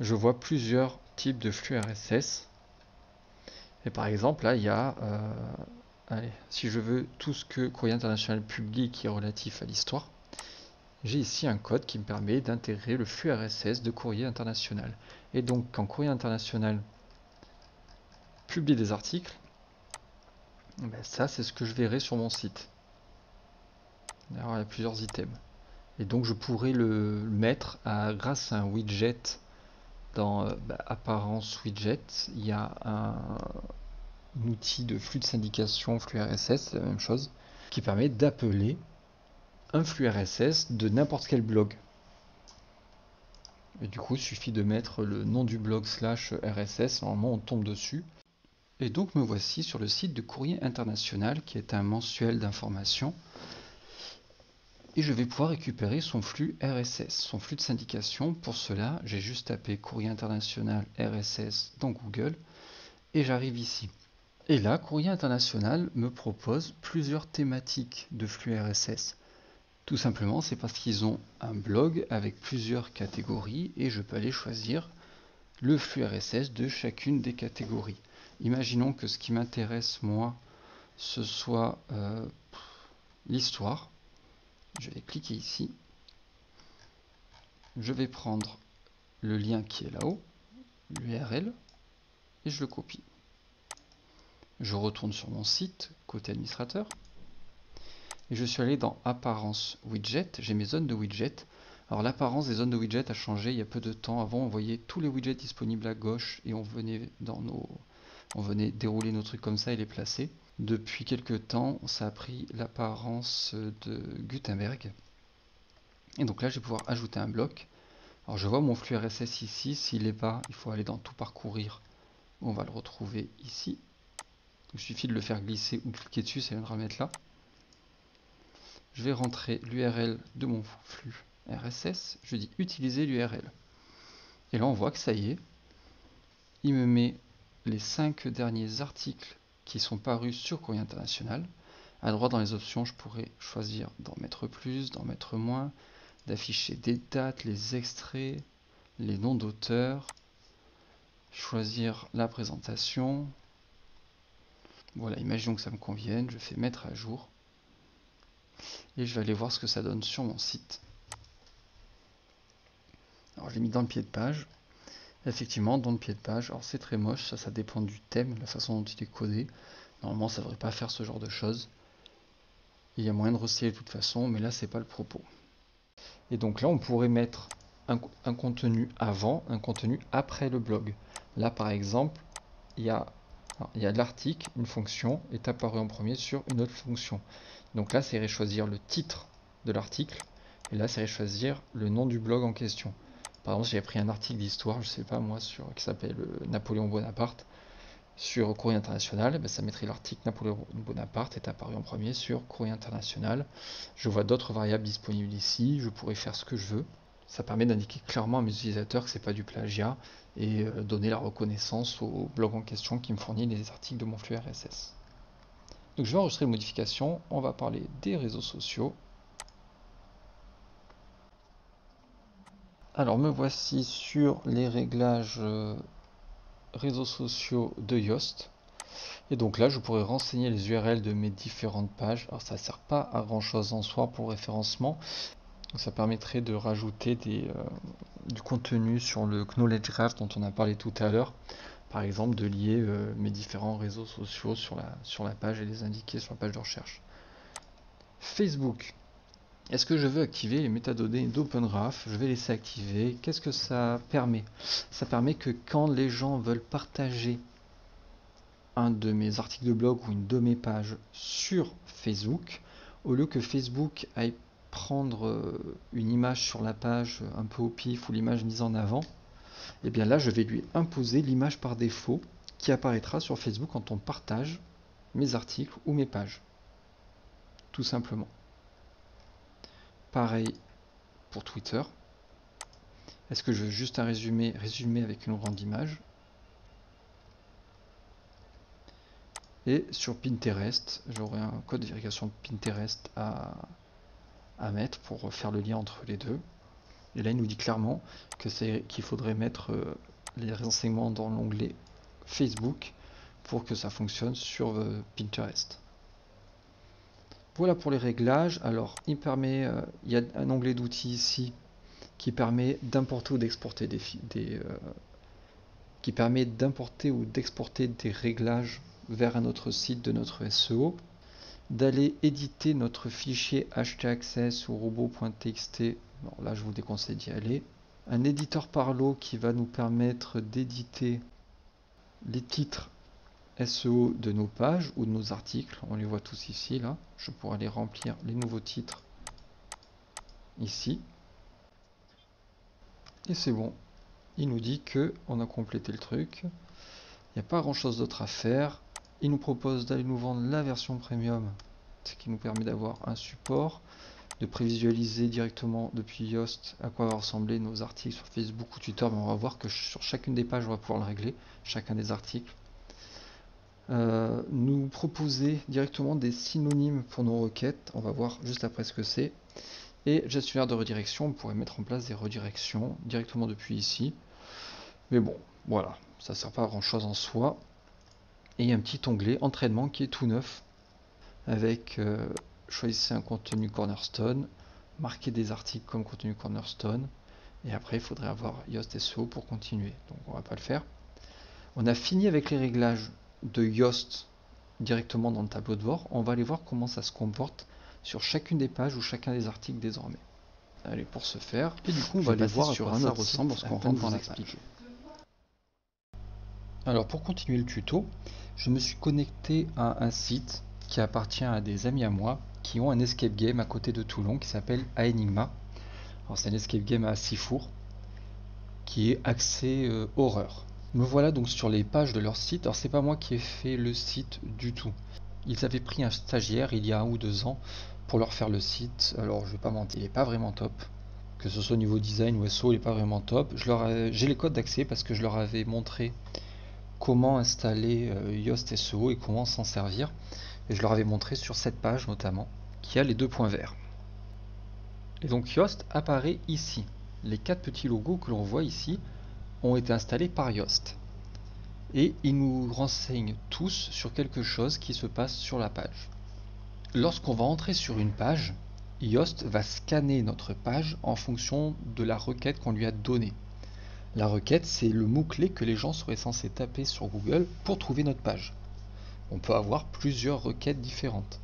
je vois plusieurs types de flux RSS. Et par exemple là il y a allez, si je veux tout ce que Courrier International publie qui est relatif à l'histoire, j'ai ici un code qui me permet d'intégrer le flux RSS de Courrier International. Et donc, quand Courrier International publie des articles, ben ça, c'est ce que je verrai sur mon site. Alors, il y a plusieurs items. Et donc, je pourrais le mettre grâce à un widget. Dans Apparence Widget, il y a un outil de flux de syndication, flux RSS, c'est la même chose, qui permet d'appeler un flux RSS de n'importe quel blog. Et du coup, il suffit de mettre le nom du blog /RSS, normalement on tombe dessus. Et donc me voici sur le site de Courrier International, qui est un mensuel d'information. Et je vais pouvoir récupérer son flux RSS, son flux de syndication. Pour cela, j'ai juste tapé Courrier International RSS dans Google, et j'arrive ici. Et là, Courrier International me propose plusieurs thématiques de flux RSS. Tout simplement, c'est parce qu'ils ont un blog avec plusieurs catégories et je peux aller choisir le flux RSS de chacune des catégories. Imaginons que ce qui m'intéresse, moi, ce soit l'histoire. Je vais cliquer ici. Je vais prendre le lien qui est là-haut, l'URL, et je le copie. Je retourne sur mon site, côté administrateur. Et je suis allé dans Apparence Widget, j'ai mes zones de widget. Alors l'apparence des zones de widget a changé il y a peu de temps. Avant on voyait tous les widgets disponibles à gauche et on venait dérouler nos trucs comme ça et les placer. Depuis quelques temps ça a pris l'apparence de Gutenberg. Et donc là je vais pouvoir ajouter un bloc. Alors je vois mon flux RSS ici, s'il n'est pas, il faut aller dans Tout parcourir. On va le retrouver ici. Il suffit de le faire glisser ou cliquer dessus, ça viendra mettre là. Je vais rentrer l'URL de mon flux RSS, je dis utiliser l'URL. Et là on voit que ça y est, il me met les 5 derniers articles qui sont parus sur Courrier International. À droite dans les options, je pourrais choisir d'en mettre plus, d'en mettre moins, d'afficher des dates, les extraits, les noms d'auteurs, choisir la présentation. Voilà, imaginons que ça me convienne, je fais mettre à jour et je vais aller voir ce que ça donne sur mon site. Alors je l'ai mis dans le pied de page, effectivement dans le pied de page, alors c'est très moche, ça dépend du thème, la façon dont il est codé, normalement ça ne devrait pas faire ce genre de choses, il y a moyen de recycler de toute façon, mais là c'est pas le propos. Et donc là on pourrait mettre un contenu avant, un contenu après le blog. Là par exemple, il y a l'article, une fonction est apparue en premier sur une autre fonction. Donc là, c'est choisir le titre de l'article et là, c'est choisir le nom du blog en question. Par exemple, j'ai pris un article d'histoire, je sais pas moi, sur qui s'appelle Napoléon Bonaparte sur Courrier International, ben, ça mettrait l'article Napoléon Bonaparte est apparu en premier sur Courrier International. Je vois d'autres variables disponibles ici, je pourrais faire ce que je veux. Ça permet d'indiquer clairement à mes utilisateurs que c'est pas du plagiat et donner la reconnaissance au blog en question qui me fournit les articles de mon flux RSS. Donc je vais enregistrer les modifications, on va parler des réseaux sociaux. Alors me voici sur les réglages réseaux sociaux de Yoast. Et donc là je pourrais renseigner les URL de mes différentes pages. Alors ça ne sert pas à grand chose en soi pour le référencement. Donc ça permettrait de rajouter du contenu sur le knowledge graph dont on a parlé tout à l'heure. Par exemple, de lier mes différents réseaux sociaux sur la page et les indiquer sur la page de recherche. Facebook. Est-ce que je veux activer les métadonnées d'OpenGraph? Je vais laisser activer. Qu'est-ce que ça permet? Ça permet que quand les gens veulent partager un de mes articles de blog ou une de mes pages sur Facebook, au lieu que Facebook aille prendre une image sur la page un peu au pif ou l'image mise en avant, et bien là je vais lui imposer l'image par défaut qui apparaîtra sur Facebook quand on partage mes articles ou mes pages, tout simplement. Pareil pour Twitter. Est-ce que je veux juste un résumé avec une grande image? Et sur Pinterest, j'aurai un code de vérification Pinterest à mettre pour faire le lien entre les deux. Et là il nous dit clairement qu'il faudrait mettre les renseignements dans l'onglet Facebook pour que ça fonctionne sur Pinterest. Voilà pour les réglages. Alors il y a un onglet d'outils ici qui permet d'importer ou d'exporter des réglages vers un autre site de notre SEO, d'aller éditer notre fichier htaccess ou robot.txt. Là je vous déconseille d'y aller. Un éditeur Parlo qui va nous permettre d'éditer les titres SEO de nos pages ou de nos articles, on les voit tous ici. Là je pourrais aller remplir les nouveaux titres ici et c'est bon, il nous dit que on a complété le truc. Il n'y a pas grand chose d'autre à faire. Il nous propose d'aller nous vendre la version premium, ce qui nous permet d'avoir un support, de prévisualiser directement depuis Yoast à quoi va ressembler nos articles sur Facebook ou Twitter. Mais on va voir que sur chacune des pages on va pouvoir le régler, chacun des articles. Nous proposer directement des synonymes pour nos requêtes, on va voir juste après ce que c'est. Et gestionnaire de redirection, on pourrait mettre en place des redirections directement depuis ici. Mais bon, voilà, ça ne sert pas à grand chose en soi. Et il y a un petit onglet entraînement qui est tout neuf avec choisissez un contenu cornerstone, marquez des articles comme contenu cornerstone et après il faudrait avoir Yoast SEO pour continuer, donc on va pas le faire. On a fini avec les réglages de Yoast directement dans le tableau de bord. On va aller voir comment ça se comporte sur chacune des pages ou chacun des articles désormais. Allez, pour ce faire, et du coup on va aller voir sur quoi ça ressemble lorsqu'on rentre dans la page. Alors pour continuer le tuto, je me suis connecté à un site qui appartient à des amis à moi qui ont un escape game à côté de Toulon qui s'appelle Aenigma. Alors c'est un escape game à 6 fours qui est axé horreur. Me voilà donc sur les pages de leur site. Alors c'est pas moi qui ai fait le site du tout. Ils avaient pris un stagiaire il y a 1 ou 2 ans pour leur faire le site. Alors je vais pas mentir, il est pas vraiment top. Que ce soit au niveau design ou SEO, il est pas vraiment top. J'ai les codes d'accès parce que je leur avais montré comment installer Yoast SEO et comment s'en servir. Et je leur avais montré sur cette page notamment, qui a les 2 points verts. Et donc Yoast apparaît ici. Les 4 petits logos que l'on voit ici ont été installés par Yoast. Et ils nous renseignent tous sur quelque chose qui se passe sur la page. Lorsqu'on va entrer sur une page, Yoast va scanner notre page en fonction de la requête qu'on lui a donnée. La requête, c'est le mot-clé que les gens seraient censés taper sur Google pour trouver notre page. On peut avoir plusieurs requêtes différentes.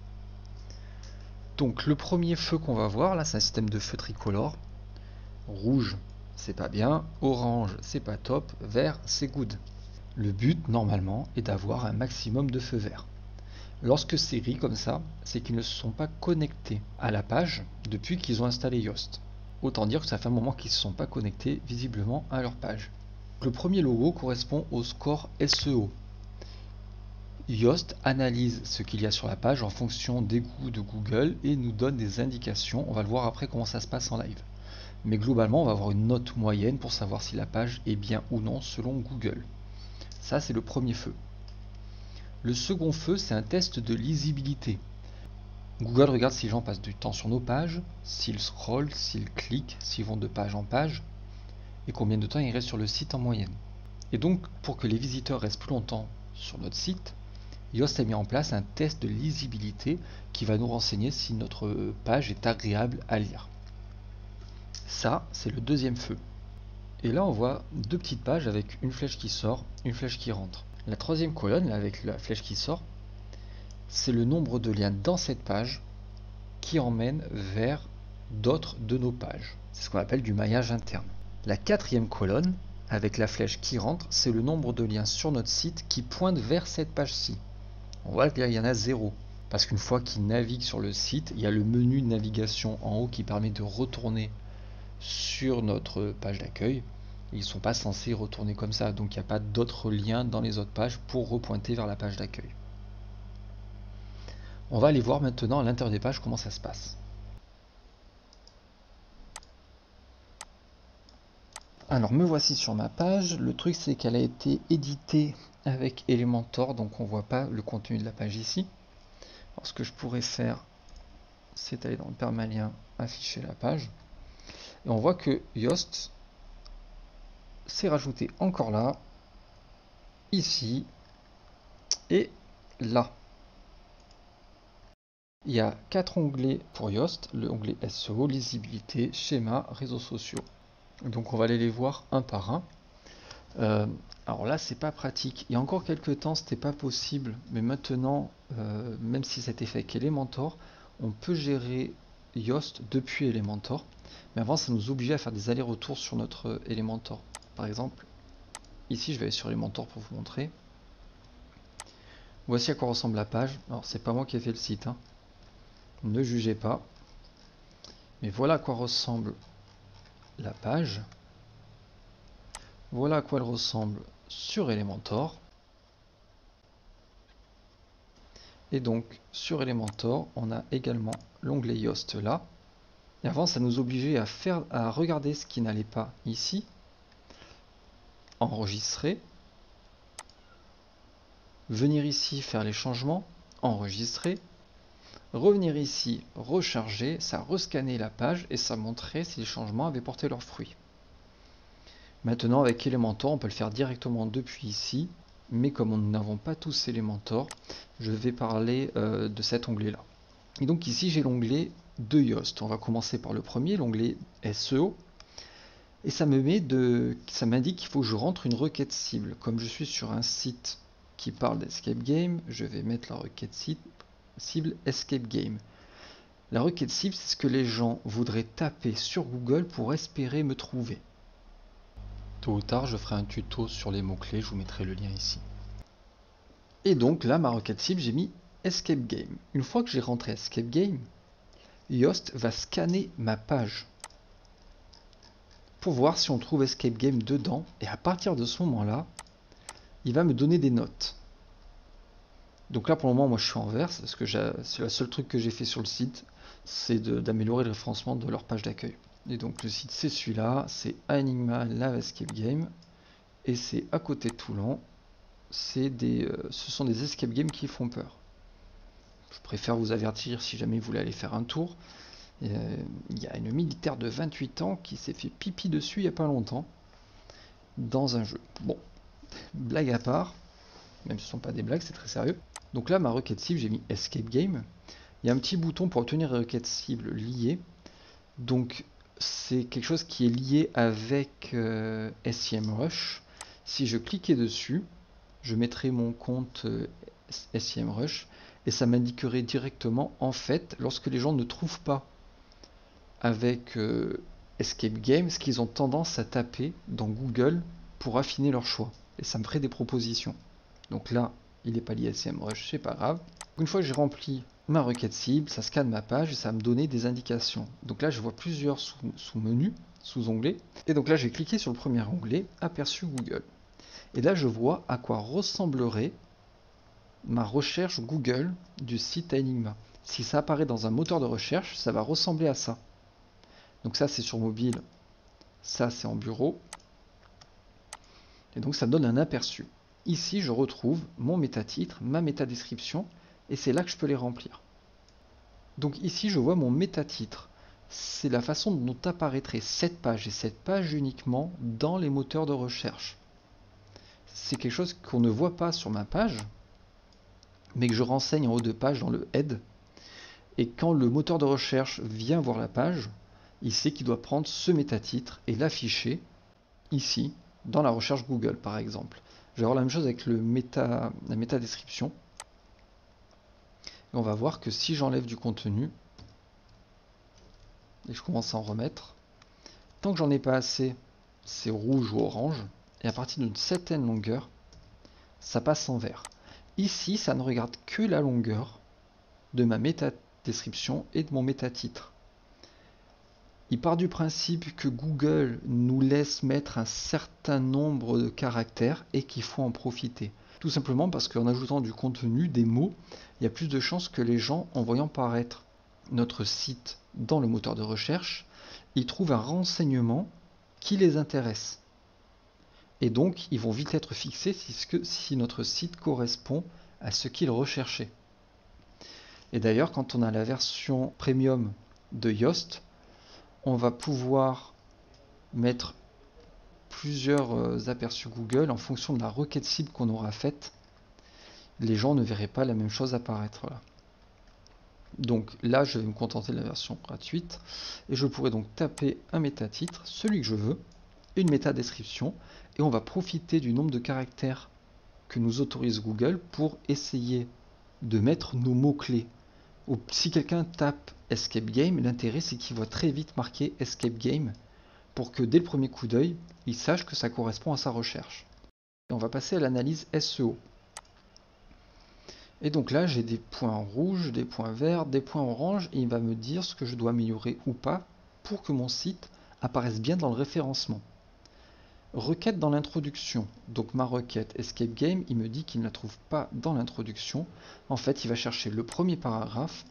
Donc le premier feu qu'on va voir, là c'est un système de feu tricolore. Rouge, c'est pas bien. Orange, c'est pas top. Vert, c'est good. Le but, normalement, est d'avoir un maximum de feux verts. Lorsque c'est gris comme ça, c'est qu'ils ne se sont pas connectés à la page depuis qu'ils ont installé Yoast. Autant dire que ça fait un moment qu'ils ne se sont pas connectés visiblement à leur page. Le premier logo correspond au score SEO. Yoast analyse ce qu'il y a sur la page en fonction des goûts de Google et nous donne des indications. On va le voir après comment ça se passe en live. Mais globalement, on va avoir une note moyenne pour savoir si la page est bien ou non selon Google. Ça, c'est le premier feu. Le second feu, c'est un test de lisibilité. Google regarde si les gens passent du temps sur nos pages, s'ils scrollent, s'ils cliquent, s'ils vont de page en page, et combien de temps ils restent sur le site en moyenne. Et donc, pour que les visiteurs restent plus longtemps sur notre site, Yoast a mis en place un test de lisibilité qui va nous renseigner si notre page est agréable à lire. Ça, c'est le deuxième feu. Et là, on voit deux petites pages avec une flèche qui sort, une flèche qui rentre. La troisième colonne, là, avec la flèche qui sort, c'est le nombre de liens dans cette page qui emmène vers d'autres de nos pages. C'est ce qu'on appelle du maillage interne. La quatrième colonne, avec la flèche qui rentre, c'est le nombre de liens sur notre site qui pointent vers cette page-ci. On voit qu'il y en a 0. Parce qu'une fois qu'ils naviguent sur le site, il y a le menu navigation en haut qui permet de retourner sur notre page d'accueil. Ils ne sont pas censés retourner comme ça, donc il n'y a pas d'autres liens dans les autres pages pour repointer vers la page d'accueil. On va aller voir maintenant à l'intérieur des pages comment ça se passe. Alors me voici sur ma page. Le truc, c'est qu'elle a été éditée avec Elementor, donc on ne voit pas le contenu de la page ici. Alors, ce que je pourrais faire, c'est aller dans le permalien, afficher la page, et on voit que Yoast s'est rajouté encore là, ici et là. Il y a 4 onglets pour Yoast, le onglet SEO, lisibilité, schéma, réseaux sociaux. Donc on va aller les voir un par un. Alors là, c'est pas pratique. Il y a encore quelques temps, c'était pas possible, mais maintenant, même si c'était fait avec Elementor, on peut gérer Yoast depuis Elementor. Mais avant, ça nous obligeait à faire des allers-retours sur notre Elementor. Par exemple, ici, je vais aller sur Elementor pour vous montrer. Voici à quoi ressemble la page. Alors, c'est pas moi qui ai fait le site, hein. Ne jugez pas. Mais voilà à quoi ressemble la page. Voilà à quoi elle ressemble sur Elementor. Et donc, sur Elementor, on a également l'onglet Yoast là. Et avant, ça nous obligeait à regarder ce qui n'allait pas ici, enregistrer, venir ici faire les changements, enregistrer, revenir ici, recharger, ça rescannait la page et ça montrait si les changements avaient porté leurs fruits. Maintenant, avec Elementor, on peut le faire directement depuis ici, mais comme nous n'avons pas tous Elementor, je vais parler de cet onglet-là. Et donc ici, j'ai l'onglet de Yoast. On va commencer par le premier, l'onglet SEO, et ça m'indique qu'il faut que je rentre une requête cible. Comme je suis sur un site qui parle d'escape game, je vais mettre la requête cible escape game. La requête cible, c'est ce que les gens voudraient taper sur Google pour espérer me trouver. Tôt ou tard, je ferai un tuto sur les mots-clés, je vous mettrai le lien ici. Et donc là, ma requête cible, j'ai mis escape game. Une fois que j'ai rentré escape game, Yoast va scanner ma page pour voir si on trouve escape game dedans, et à partir de ce moment là il va me donner des notes. Donc là pour le moment moi je suis en vert parce que c'est le seul truc que j'ai fait sur le site, c'est d'améliorer le référencement de leur page d'accueil. Et donc le site, c'est celui-là, c'est Aenigma Love Escape Game, et c'est à côté de Toulon. Ce sont des escape games qui font peur. Je préfère vous avertir si jamais vous voulez aller faire un tour. Il y a une militaire de 28 ans qui s'est fait pipi dessus il n'y a pas longtemps dans un jeu. Bon, blague à part, même si ce ne sont pas des blagues, c'est très sérieux. Donc là, ma requête cible, j'ai mis Escape Game. Il y a un petit bouton pour obtenir une requête cible liée. Donc c'est quelque chose qui est lié avec SEMrush. Si je cliquais dessus, je mettrais mon compte SEMrush et ça m'indiquerait directement, en fait, lorsque les gens ne trouvent pas avec Escape Game, ce qu'ils ont tendance à taper dans Google pour affiner leur choix. Et ça me ferait des propositions. Donc là, il n'est pas lié à SEMrush, c'est pas grave. Une fois que j'ai rempli ma requête cible, ça scanne ma page et ça va me donner des indications. Donc là, je vois plusieurs sous-menus, sous-onglets. Et donc là, j'ai cliqué sur le premier onglet, aperçu Google. Et là, je vois à quoi ressemblerait ma recherche Google du site Aenigma. Si ça apparaît dans un moteur de recherche, ça va ressembler à ça. Donc ça, c'est sur mobile, ça, c'est en bureau. Et donc, ça me donne un aperçu. Ici, je retrouve mon métatitre, ma métadescription, et c'est là que je peux les remplir. Donc ici, je vois mon métatitre. C'est la façon dont apparaîtrait cette page, et cette page uniquement dans les moteurs de recherche. C'est quelque chose qu'on ne voit pas sur ma page, mais que je renseigne en haut de page dans le head. Et quand le moteur de recherche vient voir la page, il sait qu'il doit prendre ce métatitre et l'afficher ici, dans la recherche Google par exemple. Je vais avoir la même chose avec le la métadescription. Et on va voir que si j'enlève du contenu, et je commence à en remettre, tant que j'en ai pas assez, c'est rouge ou orange, et à partir d'une certaine longueur, ça passe en vert. Ici, ça ne regarde que la longueur de ma métadescription et de mon métatitre. Il part du principe que Google nous laisse mettre un certain nombre de caractères et qu'il faut en profiter. Tout simplement parce qu'en ajoutant du contenu, des mots, il y a plus de chances que les gens, en voyant paraître notre site dans le moteur de recherche, ils trouvent un renseignement qui les intéresse. Et donc, ils vont vite être fixés si notre site correspond à ce qu'ils recherchaient. Et d'ailleurs, quand on a la version premium de Yoast, on va pouvoir mettre plusieurs aperçus Google en fonction de la requête cible qu'on aura faite. Les gens ne verraient pas la même chose apparaître là. Donc là, je vais me contenter de la version gratuite et je pourrais donc taper un métatitre, celui que je veux, une métadescription, et on va profiter du nombre de caractères que nous autorise Google pour essayer de mettre nos mots-clés. Si quelqu'un tape Escape Game, l'intérêt c'est qu'il voit très vite marquer Escape Game pour que dès le premier coup d'œil, il sache que ça correspond à sa recherche. Et on va passer à l'analyse SEO. Et donc là, j'ai des points rouges, des points verts, des points oranges, et il va me dire ce que je dois améliorer ou pas pour que mon site apparaisse bien dans le référencement. Requête dans l'introduction. Donc ma requête Escape Game, il me dit qu'il ne la trouve pas dans l'introduction. En fait, il va chercher le premier paragraphe.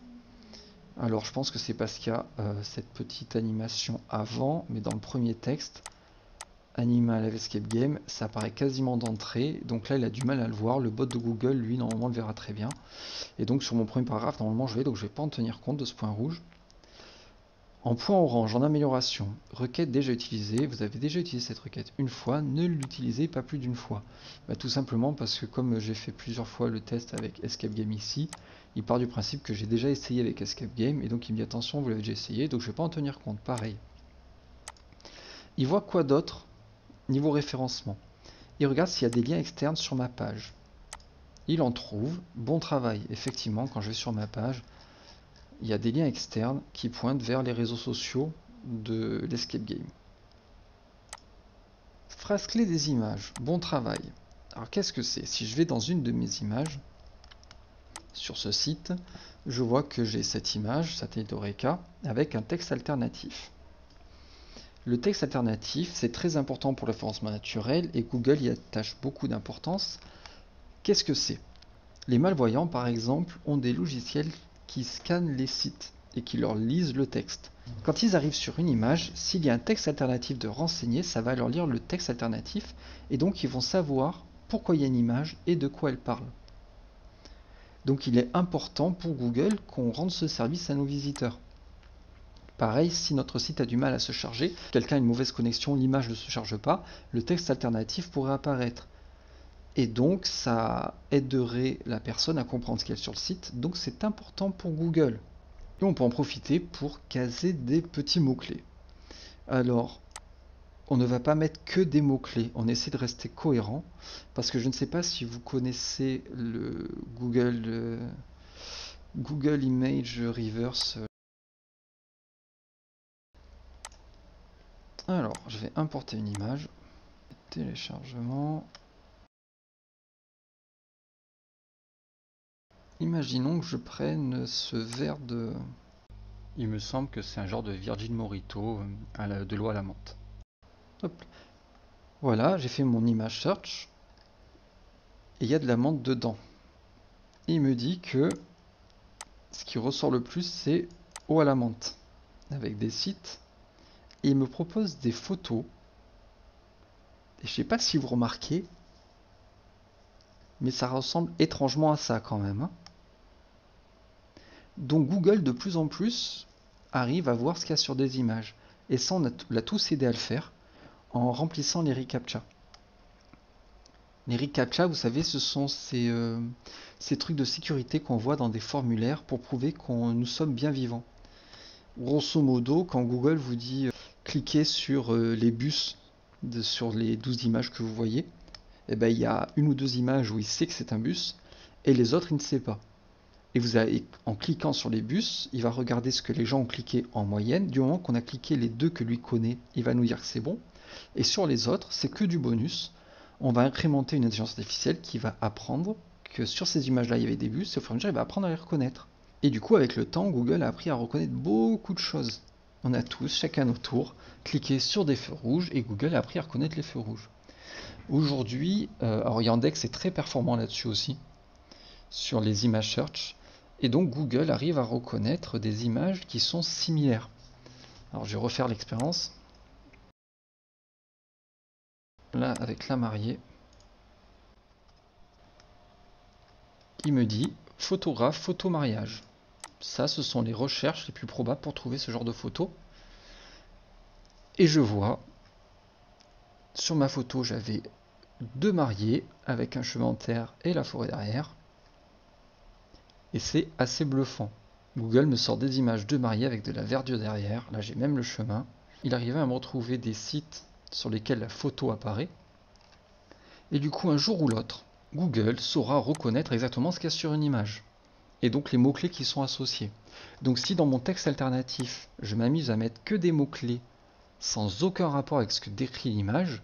Alors je pense que c'est parce qu'il y a cette petite animation avant, mais dans le premier texte, Animal Escape Game, ça apparaît quasiment d'entrée. Donc là, il a du mal à le voir. Le bot de Google, lui, normalement, le verra très bien. Et donc sur mon premier paragraphe, normalement, je vais pas en tenir compte de ce point rouge. En point orange, en amélioration, requête déjà utilisée, vous avez déjà utilisé cette requête une fois, ne l'utilisez pas plus d'une fois. Bah, tout simplement parce que comme j'ai fait plusieurs fois le test avec Escape Game ici, il part du principe que j'ai déjà essayé avec Escape Game, et donc il me dit attention, vous l'avez déjà essayé, donc je ne vais pas en tenir compte, pareil. Il voit quoi d'autre niveau référencement? Il regarde s'il y a des liens externes sur ma page. Il en trouve, bon travail, effectivement, quand je vais sur ma page, il y a des liens externes qui pointent vers les réseaux sociaux de l'Escape Game. Phrase clé des images, bon travail. Alors qu'est-ce que c'est? Si je vais dans une de mes images, sur ce site, je vois que j'ai cette image, satellite Eureka, avec un texte alternatif. Le texte alternatif, c'est très important pour le référencement naturel et Google y attache beaucoup d'importance. Qu'est-ce que c'est? Les malvoyants, par exemple, ont des logiciels qui scannent les sites et qui leur lisent le texte. Quand ils arrivent sur une image, s'il y a un texte alternatif de renseigner, ça va leur lire le texte alternatif et donc ils vont savoir pourquoi il y a une image et de quoi elle parle. Donc il est important pour Google qu'on rende ce service à nos visiteurs. Pareil, si notre site a du mal à se charger, quelqu'un a une mauvaise connexion, l'image ne se charge pas, le texte alternatif pourrait apparaître. Et donc, ça aiderait la personne à comprendre ce qu'elle est sur le site. Donc, c'est important pour Google. Et on peut en profiter pour caser des petits mots-clés. Alors, on ne va pas mettre que des mots-clés. On essaie de rester cohérent. Parce que je ne sais pas si vous connaissez le Google Image Reverse. Alors, je vais importer une image. Téléchargement. Imaginons que je prenne ce verre de... Il me semble que c'est un genre de Virgin Morito de l'eau à la menthe. Hop. Voilà, j'ai fait mon image search. Et il y a de la menthe dedans. Et il me dit que ce qui ressort le plus, c'est eau à la menthe. Avec des sites. Et il me propose des photos. Et je ne sais pas si vous remarquez, mais ça ressemble étrangement à ça quand même. Donc Google de plus en plus arrive à voir ce qu'il y a sur des images. Et ça, on l'a tous aidé à le faire en remplissant les ReCAPTCHA. Les ReCAPTCHA, vous savez, ce sont ces trucs de sécurité qu'on voit dans des formulaires pour prouver que nous sommes bien vivants. Grosso modo, quand Google vous dit cliquez sur les bus, sur les 12 images que vous voyez, eh ben, il y a une ou deux images où il sait que c'est un bus, et les autres, il ne sait pas. Et vous avez, en cliquant sur les bus, il va regarder ce que les gens ont cliqué en moyenne. Du moment qu'on a cliqué les deux que lui connaît, il va nous dire que c'est bon. Et sur les autres, c'est que du bonus. On va incrémenter une intelligence artificielle qui va apprendre que sur ces images-là, il y avait des bus, et au fur et à mesure, il va apprendre à les reconnaître. Et du coup, avec le temps, Google a appris à reconnaître beaucoup de choses. On a tous, chacun notre tour, cliqué sur des feux rouges, et Google a appris à reconnaître les feux rouges. Aujourd'hui, alors Yandex est très performant là-dessus aussi, sur les images search, et donc Google arrive à reconnaître des images qui sont similaires. Alors je vais refaire l'expérience. Là, avec la mariée, il me dit photographe, photo mariage. Ça, ce sont les recherches les plus probables pour trouver ce genre de photo. Et je vois, sur ma photo, j'avais deux mariés avec un chemin en terre et la forêt derrière. Et c'est assez bluffant. Google me sort des images de mariés avec de la verdure derrière. Là, j'ai même le chemin. Il arrivait à me retrouver des sites sur lesquels la photo apparaît. Et du coup, un jour ou l'autre, Google saura reconnaître exactement ce qu'il y a sur une image. Et donc les mots-clés qui sont associés. Donc si dans mon texte alternatif, je m'amuse à mettre que des mots-clés sans aucun rapport avec ce que décrit l'image,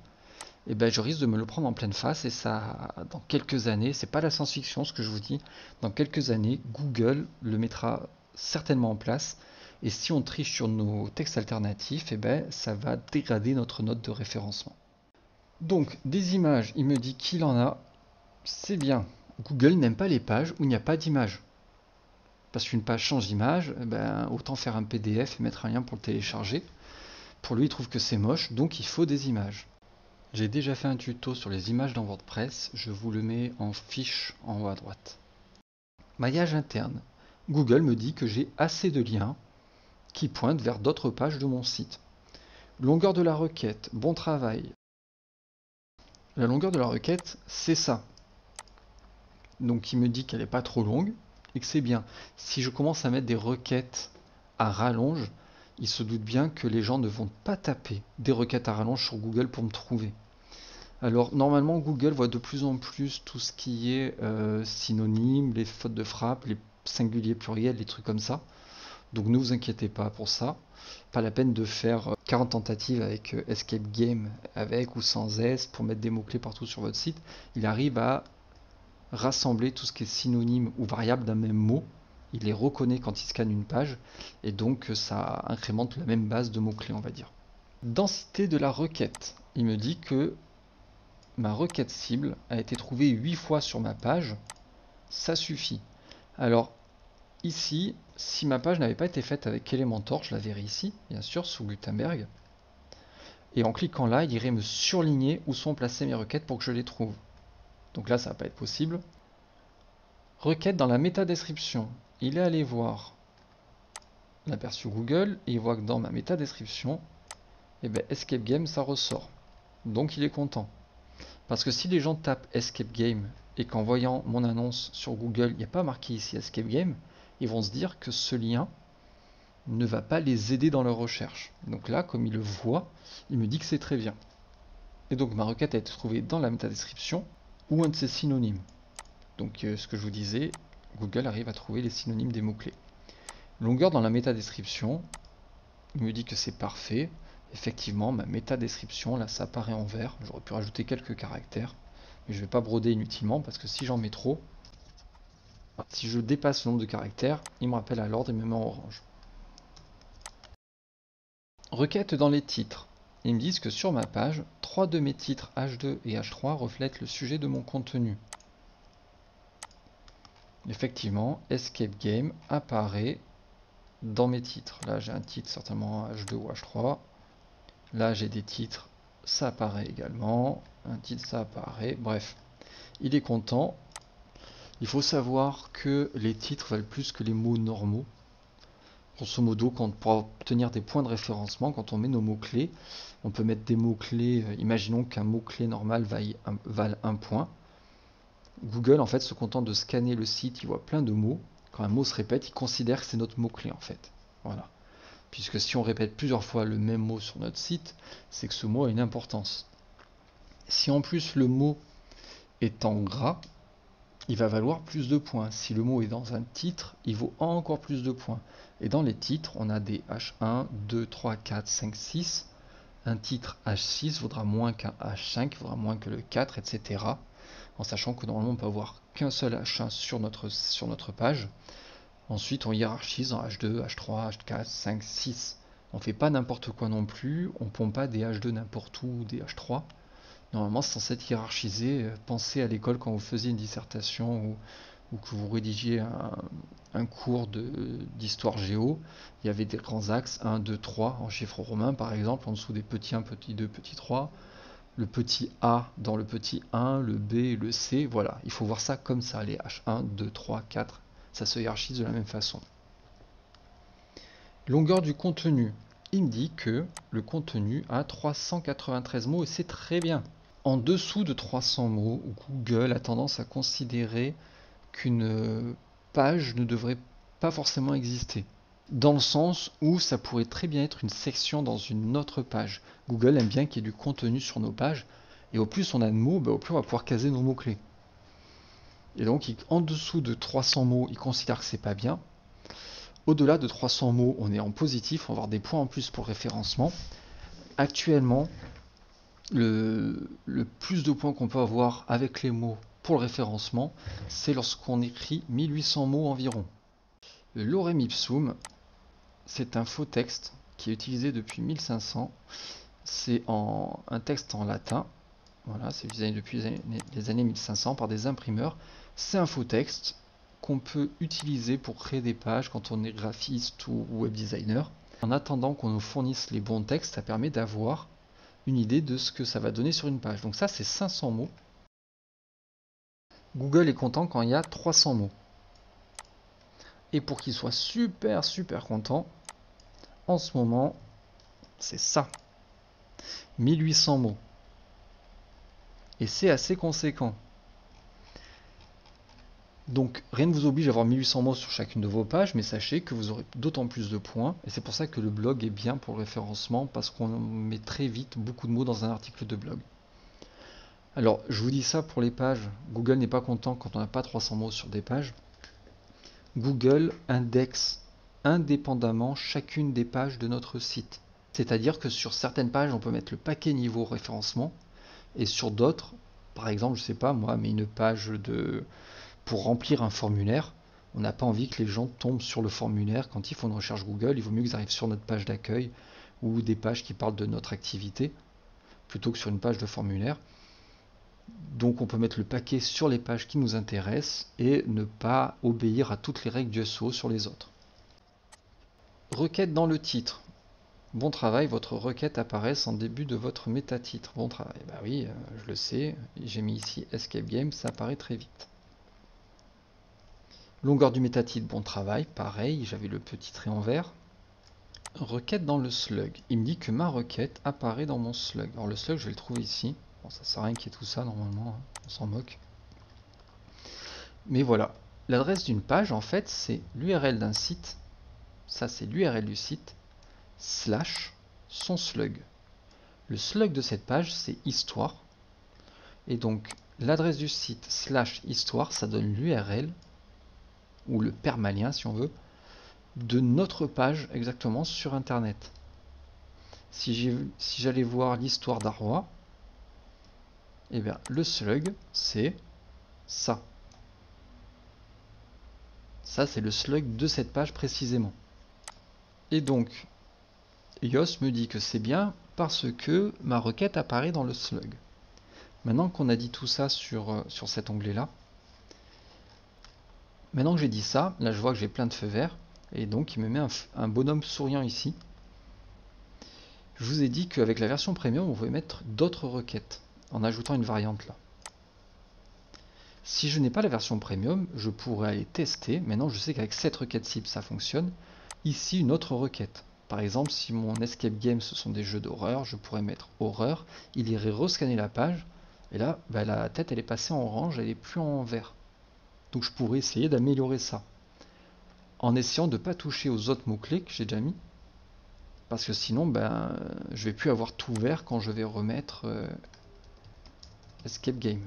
eh ben, je risque de me le prendre en pleine face, et ça, dans quelques années, c'est pas la science-fiction ce que je vous dis, dans quelques années, Google le mettra certainement en place, et si on triche sur nos textes alternatifs, eh ben, ça va dégrader notre note de référencement. Donc, des images, il me dit qu'il en a, c'est bien. Google n'aime pas les pages où il n'y a pas d'image. Parce qu'une page change d'image, eh ben, autant faire un PDF et mettre un lien pour le télécharger. Pour lui, il trouve que c'est moche, donc il faut des images. J'ai déjà fait un tuto sur les images dans WordPress, je vous le mets en fiche en haut à droite. Maillage interne. Google me dit que j'ai assez de liens qui pointent vers d'autres pages de mon site. Longueur de la requête, bon travail. La longueur de la requête, c'est ça. Donc il me dit qu'elle n'est pas trop longue et que c'est bien. Si je commence à mettre des requêtes à rallonge, il se doute bien que les gens ne vont pas taper des requêtes à rallonge sur Google pour me trouver. Alors normalement Google voit de plus en plus tout ce qui est synonyme, les fautes de frappe, les singuliers pluriels, les trucs comme ça. Donc ne vous inquiétez pas pour ça. Pas la peine de faire 40 tentatives avec Escape Game, avec ou sans S, pour mettre des mots-clés partout sur votre site. Il arrive à rassembler tout ce qui est synonyme ou variable d'un même mot. Il les reconnaît quand il scanne une page, et donc ça incrémente la même base de mots-clés, on va dire. Densité de la requête. Il me dit que ma requête cible a été trouvée 8 fois sur ma page. Ça suffit. Alors, ici, si ma page n'avait pas été faite avec Elementor, je la verrai ici, bien sûr, sous Gutenberg. Et en cliquant là, il irait me surligner où sont placées mes requêtes pour que je les trouve. Donc là, ça va pas être possible. Requête dans la métadescription. Il est allé voir l'aperçu Google et il voit que dans ma méta description, eh ben, Escape Game, ça ressort. Donc il est content. Parce que si les gens tapent Escape Game et qu'en voyant mon annonce sur Google, il n'y a pas marqué ici Escape Game, ils vont se dire que ce lien ne va pas les aider dans leur recherche. Donc là, comme il le voit, il me dit que c'est très bien. Et donc ma requête a été trouvée dans la méta description ou un de ses synonymes. Donc ce que je vous disais, Google arrive à trouver les synonymes des mots-clés. Longueur dans la méta description, il me dit que c'est parfait. Effectivement, ma méta description, là, ça apparaît en vert. J'aurais pu rajouter quelques caractères, mais je ne vais pas broder inutilement parce que si j'en mets trop, si je dépasse le nombre de caractères, il me rappelle à l'ordre et me met en orange. Requêtes dans les titres. Ils me disent que sur ma page, 3 de mes titres H2 et H3 reflètent le sujet de mon contenu. Effectivement, Escape Game apparaît dans mes titres. Là, j'ai un titre certainement H2 ou H3. Là, j'ai des titres, ça apparaît également. Un titre, ça apparaît. Bref, il est content. Il faut savoir que les titres valent plus que les mots normaux. Grosso modo, pour obtenir des points de référencement, quand on met nos mots-clés, on peut mettre des mots-clés. Imaginons qu'un mot-clé normal vale 1 point. Google, en fait, se contente de scanner le site, il voit plein de mots. Quand un mot se répète, il considère que c'est notre mot-clé, en fait. Voilà. Puisque si on répète plusieurs fois le même mot sur notre site, c'est que ce mot a une importance. Si en plus le mot est en gras, il va valoir plus de points. Si le mot est dans un titre, il vaut encore plus de points. Et dans les titres, on a des H1, 2, 3, 4, 5, 6. Un titre H6 vaudra moins qu'un H5, vaudra moins que le 4, etc. En sachant que normalement, on peut avoir qu'un seul H1 sur notre page. Ensuite, on hiérarchise en H2, H3, H4, 5, 6. On ne fait pas n'importe quoi non plus. On ne pompe pas des H2 n'importe où, des H3. Normalement, c'est censé être hiérarchisé. Pensez à l'école quand vous faisiez une dissertation ou que vous rédigiez un cours d'histoire géo. Il y avait des grands axes 1, 2, 3 en chiffres romains, par exemple, en dessous des petits 1, petit 2, petit 3. Le petit A dans le petit 1, le B, le C. Voilà, il faut voir ça comme ça. Les H1, 2, 3, 4, ça se hiérarchise de la même façon. Longueur du contenu. Il me dit que le contenu a 393 mots et c'est très bien. En dessous de 300 mots, Google a tendance à considérer qu'une page ne devrait pas forcément exister. Dans le sens où ça pourrait très bien être une section dans une autre page. Google aime bien qu'il y ait du contenu sur nos pages. Et au plus on a de mots, au plus on va pouvoir caser nos mots-clés. Et donc en dessous de 300 mots, il considère que c'est pas bien. Au-delà de 300 mots, on est en positif, on va avoir des points en plus pour référencement. Actuellement, le plus de points qu'on peut avoir avec les mots pour le référencement, c'est lorsqu'on écrit 1800 mots environ. Le lorem ipsum, c'est un faux texte qui est utilisé depuis 1500. C'est un texte en latin. Voilà, c'est utilisé depuis les années 1500 par des imprimeurs. C'est un faux texte qu'on peut utiliser pour créer des pages quand on est graphiste ou web designer. En attendant qu'on nous fournisse les bons textes, ça permet d'avoir une idée de ce que ça va donner sur une page. Donc ça, c'est 500 mots. Google est content quand il y a 300 mots. Et pour qu'il soit super, super content, en ce moment, c'est ça. 1800 mots. Et c'est assez conséquent. Donc rien ne vous oblige à avoir 1800 mots sur chacune de vos pages, mais sachez que vous aurez d'autant plus de points. Et c'est pour ça que le blog est bien pour le référencement, parce qu'on met très vite beaucoup de mots dans un article de blog. Alors je vous dis ça pour les pages. Google n'est pas content quand on n'a pas 300 mots sur des pages. Google indexe indépendamment chacune des pages de notre site. C'est-à-dire que sur certaines pages, on peut mettre le paquet niveau référencement. Et sur d'autres, par exemple, je sais pas moi, mais une page pour remplir un formulaire, on n'a pas envie que les gens tombent sur le formulaire. Quand ils font une recherche Google, il vaut mieux qu'ils arrivent sur notre page d'accueil ou des pages qui parlent de notre activité, plutôt que sur une page de formulaire. Donc on peut mettre le paquet sur les pages qui nous intéressent et ne pas obéir à toutes les règles du SEO sur les autres. Requête dans le titre. Bon travail, votre requête apparaît en début de votre métatitre. Bon travail, bah oui, je le sais, j'ai mis ici Escape Game, ça apparaît très vite. Longueur du métatitre, bon travail, pareil, j'avais le petit trait en vert. Requête dans le slug. Il me dit que ma requête apparaît dans mon slug. Alors le slug, je vais le trouver ici. Bon, ça sert à rien qu'il y ait tout ça, normalement, hein. On s'en moque. Mais voilà. L'adresse d'une page, en fait, c'est l'URL d'un site. Ça, c'est l'URL du site. Slash son slug. Le slug de cette page, c'est histoire. Et donc, l'adresse du site slash histoire, ça donne l'URL, ou le permalien, si on veut, de notre page exactement sur Internet. Si j'allais voir l'histoire d'Arwa, eh bien, le slug, c'est ça. Ça, c'est le slug de cette page précisément. Et donc, Yoast me dit que c'est bien parce que ma requête apparaît dans le slug. Maintenant qu'on a dit tout ça sur cet onglet-là, maintenant que j'ai dit ça, là je vois que j'ai plein de feux verts, et donc il me met un bonhomme souriant ici. Je vous ai dit qu'avec la version premium, on pouvait mettre d'autres requêtes, en ajoutant une variante là. Si je n'ai pas la version premium, je pourrais aller tester. Maintenant je sais qu'avec cette requête cible, ça fonctionne. Ici, une autre requête. Par exemple, si mon escape game, ce sont des jeux d'horreur, je pourrais mettre horreur, il irait rescanner la page. Et là, bah, la tête, elle est passée en orange, elle n'est plus en vert. Donc je pourrais essayer d'améliorer ça. En essayant de ne pas toucher aux autres mots-clés que j'ai déjà mis. Parce que sinon, bah, je ne vais plus avoir tout vert quand je vais remettre Escape Game.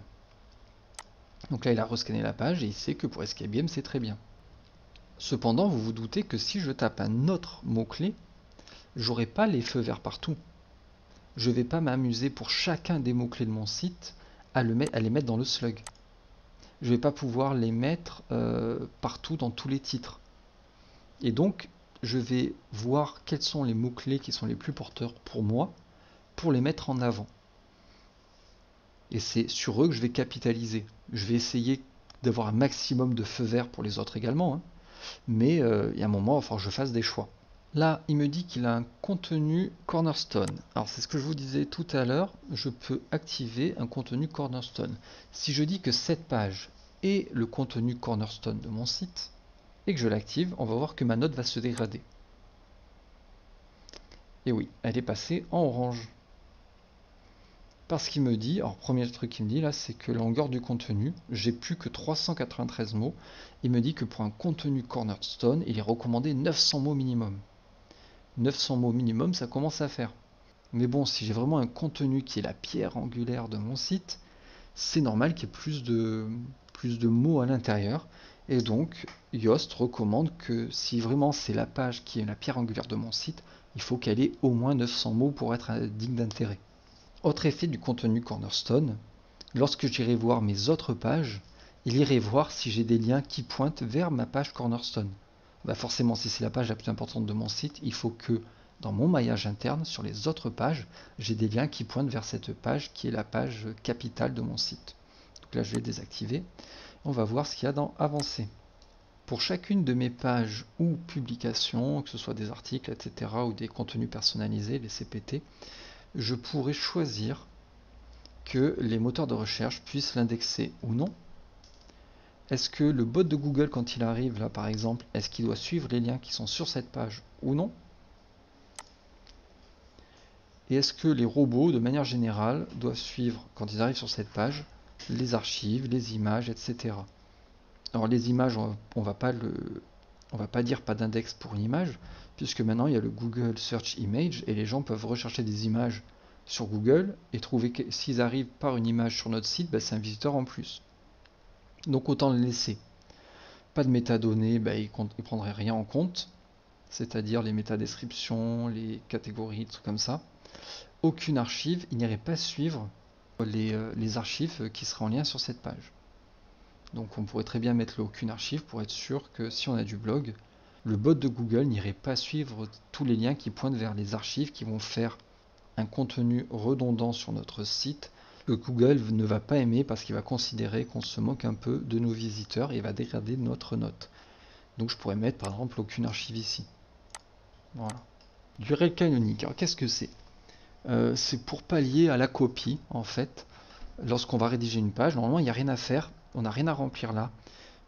Donc là, il a rescanné la page et il sait que pour Escape Game, c'est très bien. Cependant, vous vous doutez que si je tape un autre mot-clé, j'aurai pas les feux verts partout. Je ne vais pas m'amuser pour chacun des mots-clés de mon site à les mettre dans le slug. Je ne vais pas pouvoir les mettre partout dans tous les titres. Et donc, je vais voir quels sont les mots-clés qui sont les plus porteurs pour moi, pour les mettre en avant. Et c'est sur eux que je vais capitaliser. Je vais essayer d'avoir un maximum de feux verts pour les autres également, hein. Mais il y a un moment, il va falloir que je fasse des choix. Là, il me dit qu'il a un contenu cornerstone. Alors, c'est ce que je vous disais tout à l'heure, je peux activer un contenu cornerstone. Si je dis que cette page est le contenu cornerstone de mon site, et que je l'active, on va voir que ma note va se dégrader. Et oui, elle est passée en orange. Parce qu'il me dit, alors premier truc qu'il me dit là, c'est que la longueur du contenu, j'ai plus que 393 mots. Il me dit que pour un contenu cornerstone, il est recommandé 900 mots minimum. 900 mots minimum, ça commence à faire. Mais bon, si j'ai vraiment un contenu qui est la pierre angulaire de mon site, c'est normal qu'il y ait plus de mots à l'intérieur. Et donc, Yoast recommande que si vraiment c'est la page qui est la pierre angulaire de mon site, il faut qu'elle ait au moins 900 mots pour être digne d'intérêt. Autre effet du contenu cornerstone, lorsque j'irai voir mes autres pages, il irait voir si j'ai des liens qui pointent vers ma page cornerstone. Bah forcément, si c'est la page la plus importante de mon site, il faut que dans mon maillage interne, sur les autres pages, j'ai des liens qui pointent vers cette page qui est la page capitale de mon site. Donc là, je vais désactiver. On va voir ce qu'il y a dans Avancé. Pour chacune de mes pages ou publications, que ce soit des articles, etc., ou des contenus personnalisés, les CPT, je pourrais choisir que les moteurs de recherche puissent l'indexer ou non. Est-ce que le bot de Google, quand il arrive là par exemple, est-ce qu'il doit suivre les liens qui sont sur cette page ou non? Et est-ce que les robots, de manière générale, doivent suivre, quand ils arrivent sur cette page, les archives, les images, etc. Alors les images, on va pas dire pas d'index pour une image, puisque maintenant il y a le Google Search Image et les gens peuvent rechercher des images sur Google et trouver que s'ils arrivent par une image sur notre site, bah, c'est un visiteur en plus. Donc autant le laisser. Pas de métadonnées, bah, ils prendraient rien en compte, c'est-à-dire les métadescriptions, les catégories, tout comme ça. Aucune archive, ils n'iraient pas suivre les archives qui seraient en lien sur cette page. Donc on pourrait très bien mettre le aucune archive pour être sûr que si on a du blog, le bot de Google n'irait pas suivre tous les liens qui pointent vers les archives qui vont faire un contenu redondant sur notre site que Google ne va pas aimer parce qu'il va considérer qu'on se moque un peu de nos visiteurs et va dégrader notre note. Donc je pourrais mettre par exemple aucune archive ici. Voilà. L'URL canonique, alors qu'est-ce que c'est? C'est pour pallier à la copie en fait. Lorsqu'on va rédiger une page, normalement il n'y a rien à faire, on n'a rien à remplir là.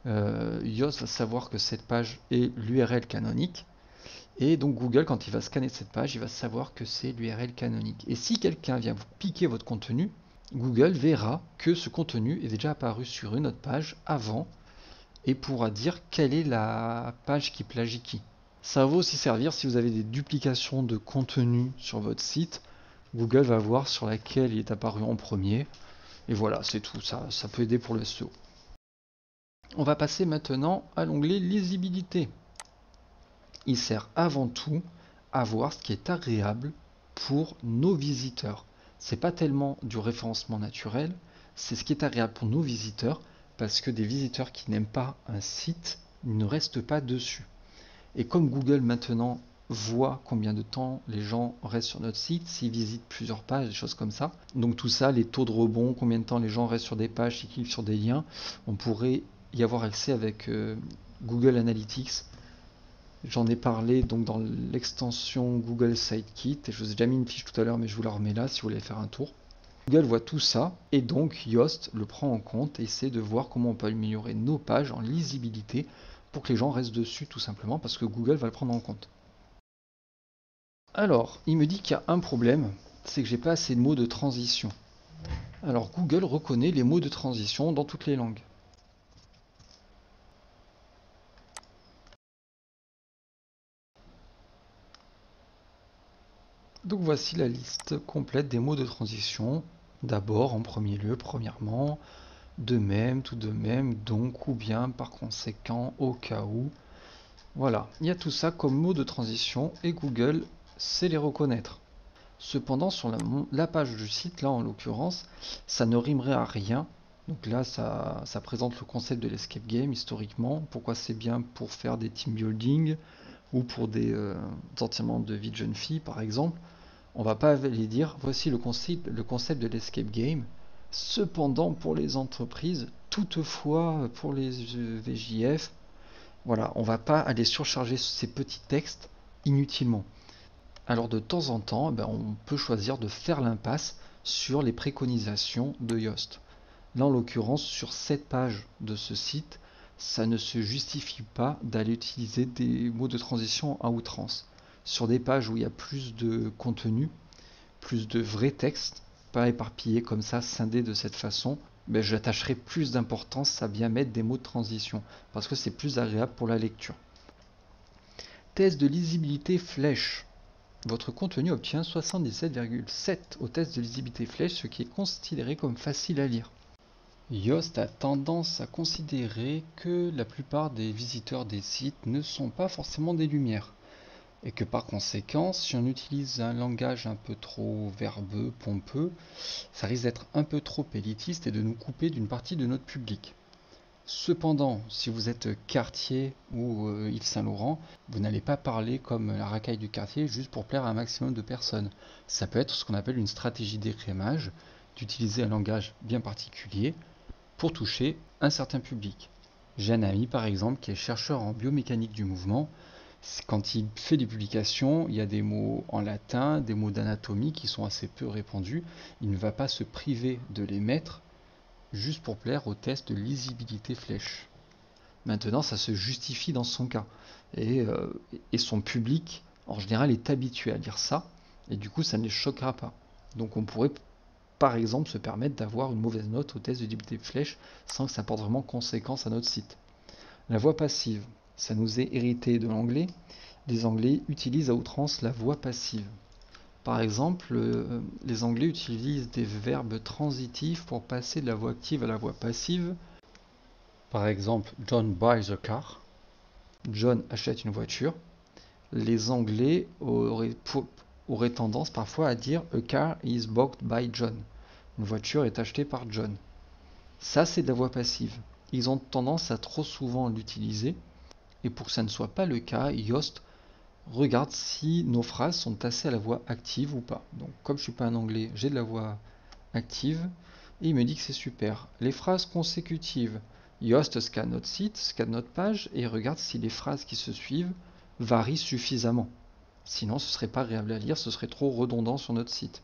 Yoast va savoir que cette page est l'URL canonique Et donc Google, quand il va scanner cette page, il va savoir que c'est l'URL canonique. Et si quelqu'un vient vous piquer votre contenu, Google verra que ce contenu est déjà apparu sur une autre page avant et pourra dire quelle est la page qui plagie qui. Ça va aussi servir si vous avez des duplications de contenu sur votre site. Google va voir sur laquelle il est apparu en premier. Et voilà, c'est tout. Ça peut aider pour le SEO. On va passer maintenant à l'onglet lisibilité. Il sert avant tout à voir ce qui est agréable pour nos visiteurs. C'est pas tellement du référencement naturel, c'est ce qui est agréable pour nos visiteurs, parce que des visiteurs qui n'aiment pas un site, ils ne restent pas dessus. Et comme Google maintenant voit combien de temps les gens restent sur notre site, s'ils visitent plusieurs pages, des choses comme ça. Donc tout ça, les taux de rebond, combien de temps les gens restent sur des pages, s'ils cliquent sur des liens, on pourrait y avoir accès avec Google Analytics. J'en ai parlé donc dans l'extension Google Site Kit, et je vous ai déjà mis une fiche tout à l'heure, mais je vous la remets là si vous voulez faire un tour. Google voit tout ça, et donc Yoast le prend en compte et essaie de voir comment on peut améliorer nos pages en lisibilité pour que les gens restent dessus, tout simplement, parce que Google va le prendre en compte. Alors, il me dit qu'il y a un problème, c'est que j'ai pas assez de mots de transition. Alors Google reconnaît les mots de transition dans toutes les langues. Donc voici la liste complète des mots de transition. D'abord, en premier lieu, premièrement, de même, tout de même, donc, ou bien, par conséquent, au cas où. Voilà, il y a tout ça comme mots de transition et Google sait les reconnaître. Cependant, sur la page du site, là en l'occurrence, ça ne rimerait à rien. Donc là, ça présente le concept de l'escape game historiquement. Pourquoi c'est bien pour faire des team building ou pour des sentiments de vie de jeune fille, par exemple. On va pas aller dire, voici le concept de l'escape game. Cependant, pour les entreprises, toutefois, pour les VJF, voilà, on va pas aller surcharger ces petits textes inutilement. Alors, de temps en temps, on peut choisir de faire l'impasse sur les préconisations de Yoast. Là, en l'occurrence, sur cette page de ce site, ça ne se justifie pas d'aller utiliser des mots de transition à outrance. Sur des pages où il y a plus de contenu, plus de vrais textes, pas éparpillés comme ça, scindés de cette façon, j'attacherai plus d'importance à bien mettre des mots de transition, parce que c'est plus agréable pour la lecture. Test de lisibilité flèche. Votre contenu obtient 77,7 au test de lisibilité flèche, ce qui est considéré comme facile à lire. Yoast a tendance à considérer que la plupart des visiteurs des sites ne sont pas forcément des lumières. Et que par conséquent, si on utilise un langage un peu trop verbeux, pompeux, ça risque d'être un peu trop élitiste et de nous couper d'une partie de notre public. Cependant, si vous êtes quartier ou Yves Saint-Laurent, vous n'allez pas parler comme la racaille du quartier juste pour plaire à un maximum de personnes. Ça peut être ce qu'on appelle une stratégie d'écrémage, d'utiliser un langage bien particulier pour toucher un certain public. J'ai un ami par exemple qui est chercheur en biomécanique du mouvement. Quand il fait des publications, il y a des mots en latin, des mots d'anatomie qui sont assez peu répandus. Il ne va pas se priver de les mettre juste pour plaire au test de lisibilité flèche. Maintenant, ça se justifie dans son cas. Et son public, en général, est habitué à lire ça. Et du coup, ça ne les choquera pas. Donc on pourrait, par exemple, se permettre d'avoir une mauvaise note au test de lisibilité flèche sans que ça porte vraiment conséquence à notre site. La voix passive. Ça nous est hérité de l'anglais. Les Anglais utilisent à outrance la voix passive. Par exemple, les Anglais utilisent des verbes transitifs pour passer de la voix active à la voix passive. Par exemple, John buys a car. John achète une voiture. Les Anglais auraient tendance parfois à dire a car is bought by John. Une voiture est achetée par John. Ça, c'est de la voix passive. Ils ont tendance à trop souvent l'utiliser. Et pour que ça ne soit pas le cas, Yoast regarde si nos phrases sont assez à la voix active ou pas. Donc comme je ne suis pas un anglais, j'ai de la voix active. Et il me dit que c'est super. Les phrases consécutives, Yoast scanne notre site, scanne notre page et regarde si les phrases qui se suivent varient suffisamment. Sinon ce ne serait pas agréable à lire, ce serait trop redondant sur notre site.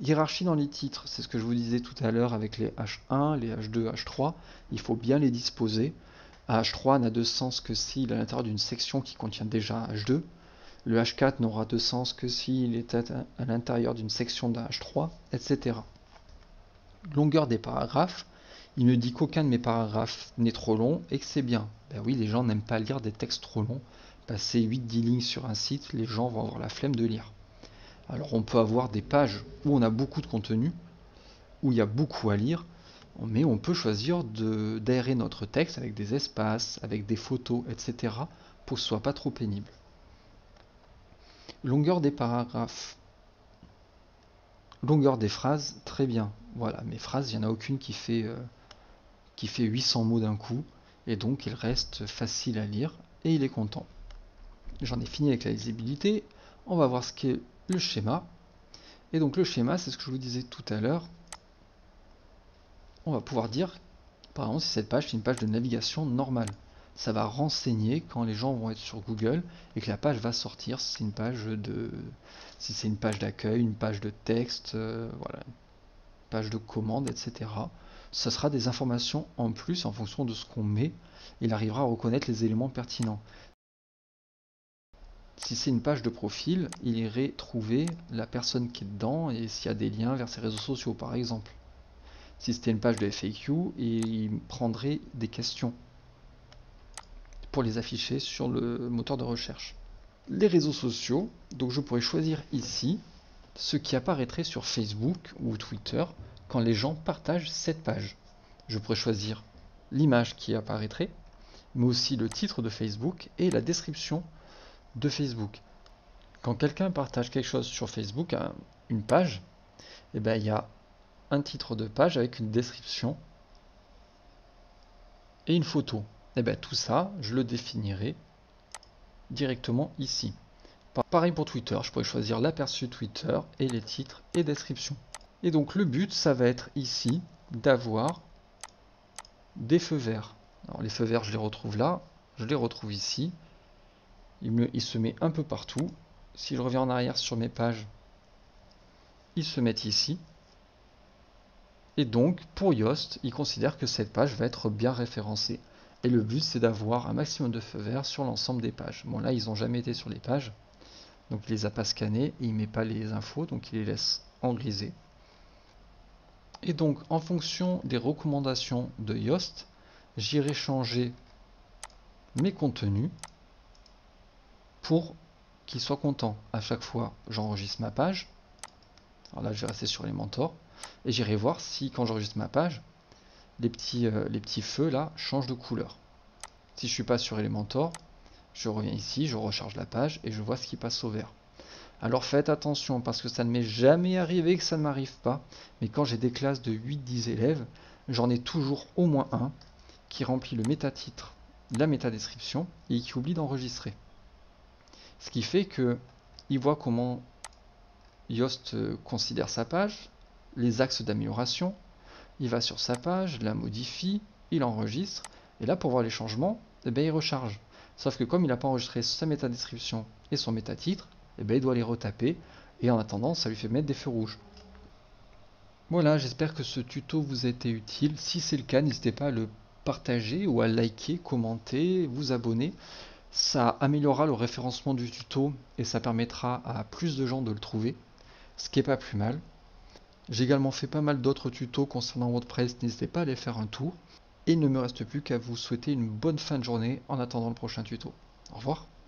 Hiérarchie dans les titres, c'est ce que je vous disais tout à l'heure avec les H1, les H2, H3. Il faut bien les disposer. H3 n'a de sens que s'il est à l'intérieur d'une section qui contient déjà H2. Le H4 n'aura de sens que s'il est à l'intérieur d'une section d'un H3, etc. Longueur des paragraphes. Il me dit qu'aucun de mes paragraphes n'est trop long et que c'est bien. Ben oui, les gens n'aiment pas lire des textes trop longs. Passer 8-10 lignes sur un site, les gens vont avoir la flemme de lire. Alors on peut avoir des pages où on a beaucoup de contenu, où il y a beaucoup à lire, mais on peut choisir d'aérer notre texte avec des espaces, avec des photos, etc. pour que ce soit pas trop pénible. Longueur des paragraphes. Longueur des phrases, très bien. Voilà, mes phrases, il n'y en a aucune qui fait 800 mots d'un coup, et donc il reste facile à lire, et il est content. J'en ai fini avec la lisibilité. On va voir ce qu'est le schéma. Et donc le schéma, c'est ce que je vous disais tout à l'heure. On va pouvoir dire, par exemple, si cette page est une page de navigation normale. Ça va renseigner quand les gens vont être sur Google et que la page va sortir si c'est une page d'accueil, une page de texte, voilà, une page de commande, etc. Ce sera des informations en plus en fonction de ce qu'on met. Il arrivera à reconnaître les éléments pertinents. Si c'est une page de profil, il irait trouver la personne qui est dedans et s'il y a des liens vers ses réseaux sociaux, par exemple. Si c'était une page de FAQ, il prendrait des questions pour les afficher sur le moteur de recherche. Les réseaux sociaux, donc je pourrais choisir ici ce qui apparaîtrait sur Facebook ou Twitter quand les gens partagent cette page. Je pourrais choisir l'image qui apparaîtrait, mais aussi le titre de Facebook et la description de Facebook. Quand quelqu'un partage quelque chose sur Facebook, une page, et ben il y a un titre de page avec une description et une photo. Et bien tout ça, je le définirai directement ici. Pareil pour Twitter, je pourrais choisir l'aperçu Twitter et les titres et descriptions. Et donc le but, ça va être ici d'avoir des feux verts. Alors les feux verts, je les retrouve là, je les retrouve ici. Il se met un peu partout. Si je reviens en arrière sur mes pages, ils se mettent ici. Et donc pour Yoast, il considère que cette page va être bien référencée. Et le but, c'est d'avoir un maximum de feux verts sur l'ensemble des pages. Bon, là, ils n'ont jamais été sur les pages. Donc, il ne les a pas scannés et il ne met pas les infos. Donc, il les laisse en grisé. Et donc, en fonction des recommandations de Yoast, j'irai changer mes contenus pour qu'ils soient contents. À chaque fois, j'enregistre ma page. Alors là, je vais rester sur les mentors. Et j'irai voir si, quand j'enregistre ma page, les petits feux là changent de couleur. Si je suis pas sur Elementor, je reviens ici, je recharge la page et je vois ce qui passe au vert. Alors faites attention parce que ça ne m'est jamais arrivé que ça ne m'arrive pas. Mais quand j'ai des classes de 8-10 élèves, j'en ai toujours au moins un qui remplit le métatitre, la métadescription et qui oublie d'enregistrer. Ce qui fait que il voit comment Yoast considère sa page, les axes d'amélioration. Il va sur sa page, la modifie, il enregistre, et là pour voir les changements, eh bien, il recharge. Sauf que comme il n'a pas enregistré sa métadescription et son métatitre, eh bien, il doit les retaper, et en attendant, ça lui fait mettre des feux rouges. Voilà, j'espère que ce tuto vous a été utile. Si c'est le cas, n'hésitez pas à le partager ou à liker, commenter, vous abonner. Ça améliorera le référencement du tuto et ça permettra à plus de gens de le trouver, ce qui n'est pas plus mal. J'ai également fait pas mal d'autres tutos concernant WordPress, n'hésitez pas à aller faire un tour. Et il ne me reste plus qu'à vous souhaiter une bonne fin de journée en attendant le prochain tuto. Au revoir.